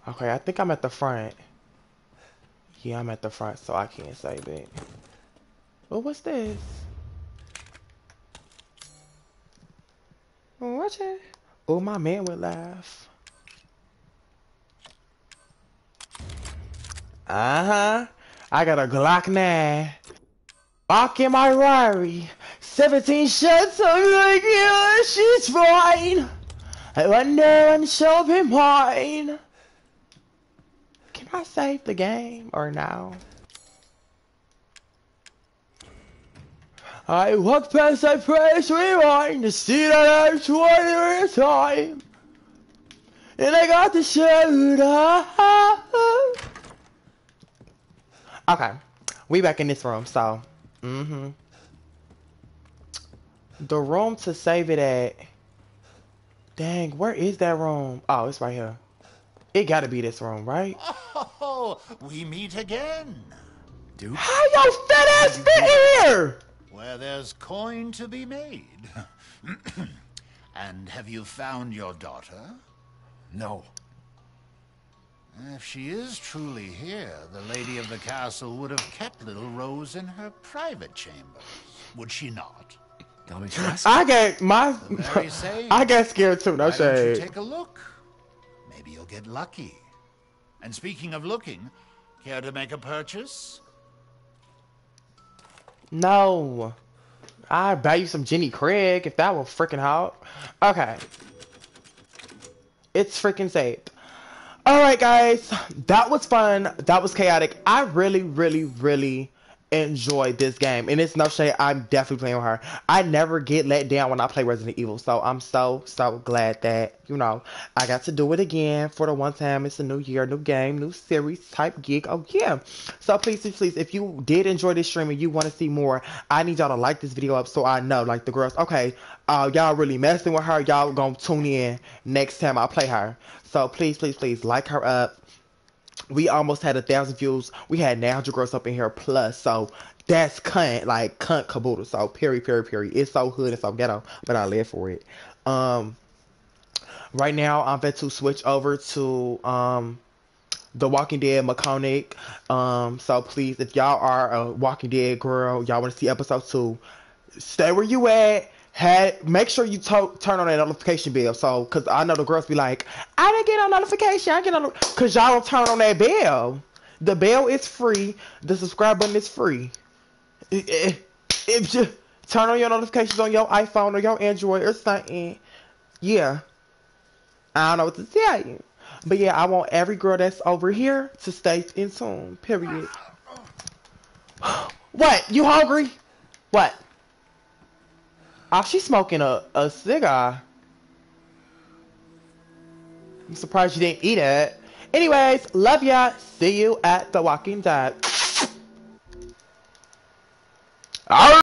Okay, I think I'm at the front. Yeah, I'm at the front, so I can't save it. Oh, what's this? Watch it. Oh, my man would laugh. Uh-huh. I got a Glock 9. Glock in my Rari. 17 shots. I'm like, yeah, she's fine. I wonder I'm shopping mine. Can I save the game or no? I walk past that press rewind to see that I'm 20 at a time. And I got the shirt off. Okay, we back in this room, so. The room to save it at. Dang, where is that room? Oh, it's right here. It gotta be this room, right? Oh, we meet again. Duke? How your fat ass fit here? Where there's coin to be made. And have you found your daughter? No. If she is truly here, the lady of the castle would have kept little Rose in her private chambers, would she not? I got scared too, no shade. Take a look. Maybe you'll get lucky. And speaking of looking, care to make a purchase? No. I buy you some Jenny Craig if that will freaking help. Okay. It's freaking safe. Alright guys, that was fun. That was chaotic. I really, really, really enjoyed this game. And it's no shade, I'm definitely playing with her. I never get let down when I play Resident Evil. So I'm so glad that, you know, I got to do it again for the one time. It's a new year, new game, new series type gig. Oh yeah. So please, if you did enjoy this stream and you want to see more, I need y'all to like this video up so I know, like the girls, okay, y'all really messing with her. Y'all gonna tune in next time I play her. So please like her up. We almost had 1,000 views. We had 900 girls up in here plus. So that's cunt, like cunt caboodle. So period. It's so hood and so ghetto, but I live for it. Right now I'm about to switch over to The Walking Dead Michonne. So please, if y'all are a Walking Dead girl, y'all want to see episode 2, stay where you at. Make sure you turn on that notification bell, so because I know the girls be like, I didn't get a notification, I get on, because y'all don't turn on that bell. The bell is free, the subscribe button is free. If you turn on your notifications on your iPhone or your Android or something, yeah, I don't know what to tell you, but yeah, I want every girl that's over here to stay in tune. Period. What? You hungry? What? Oh, she's smoking a cigar. I'm surprised you didn't eat it. Anyways, love ya. See you at The Walking Dead.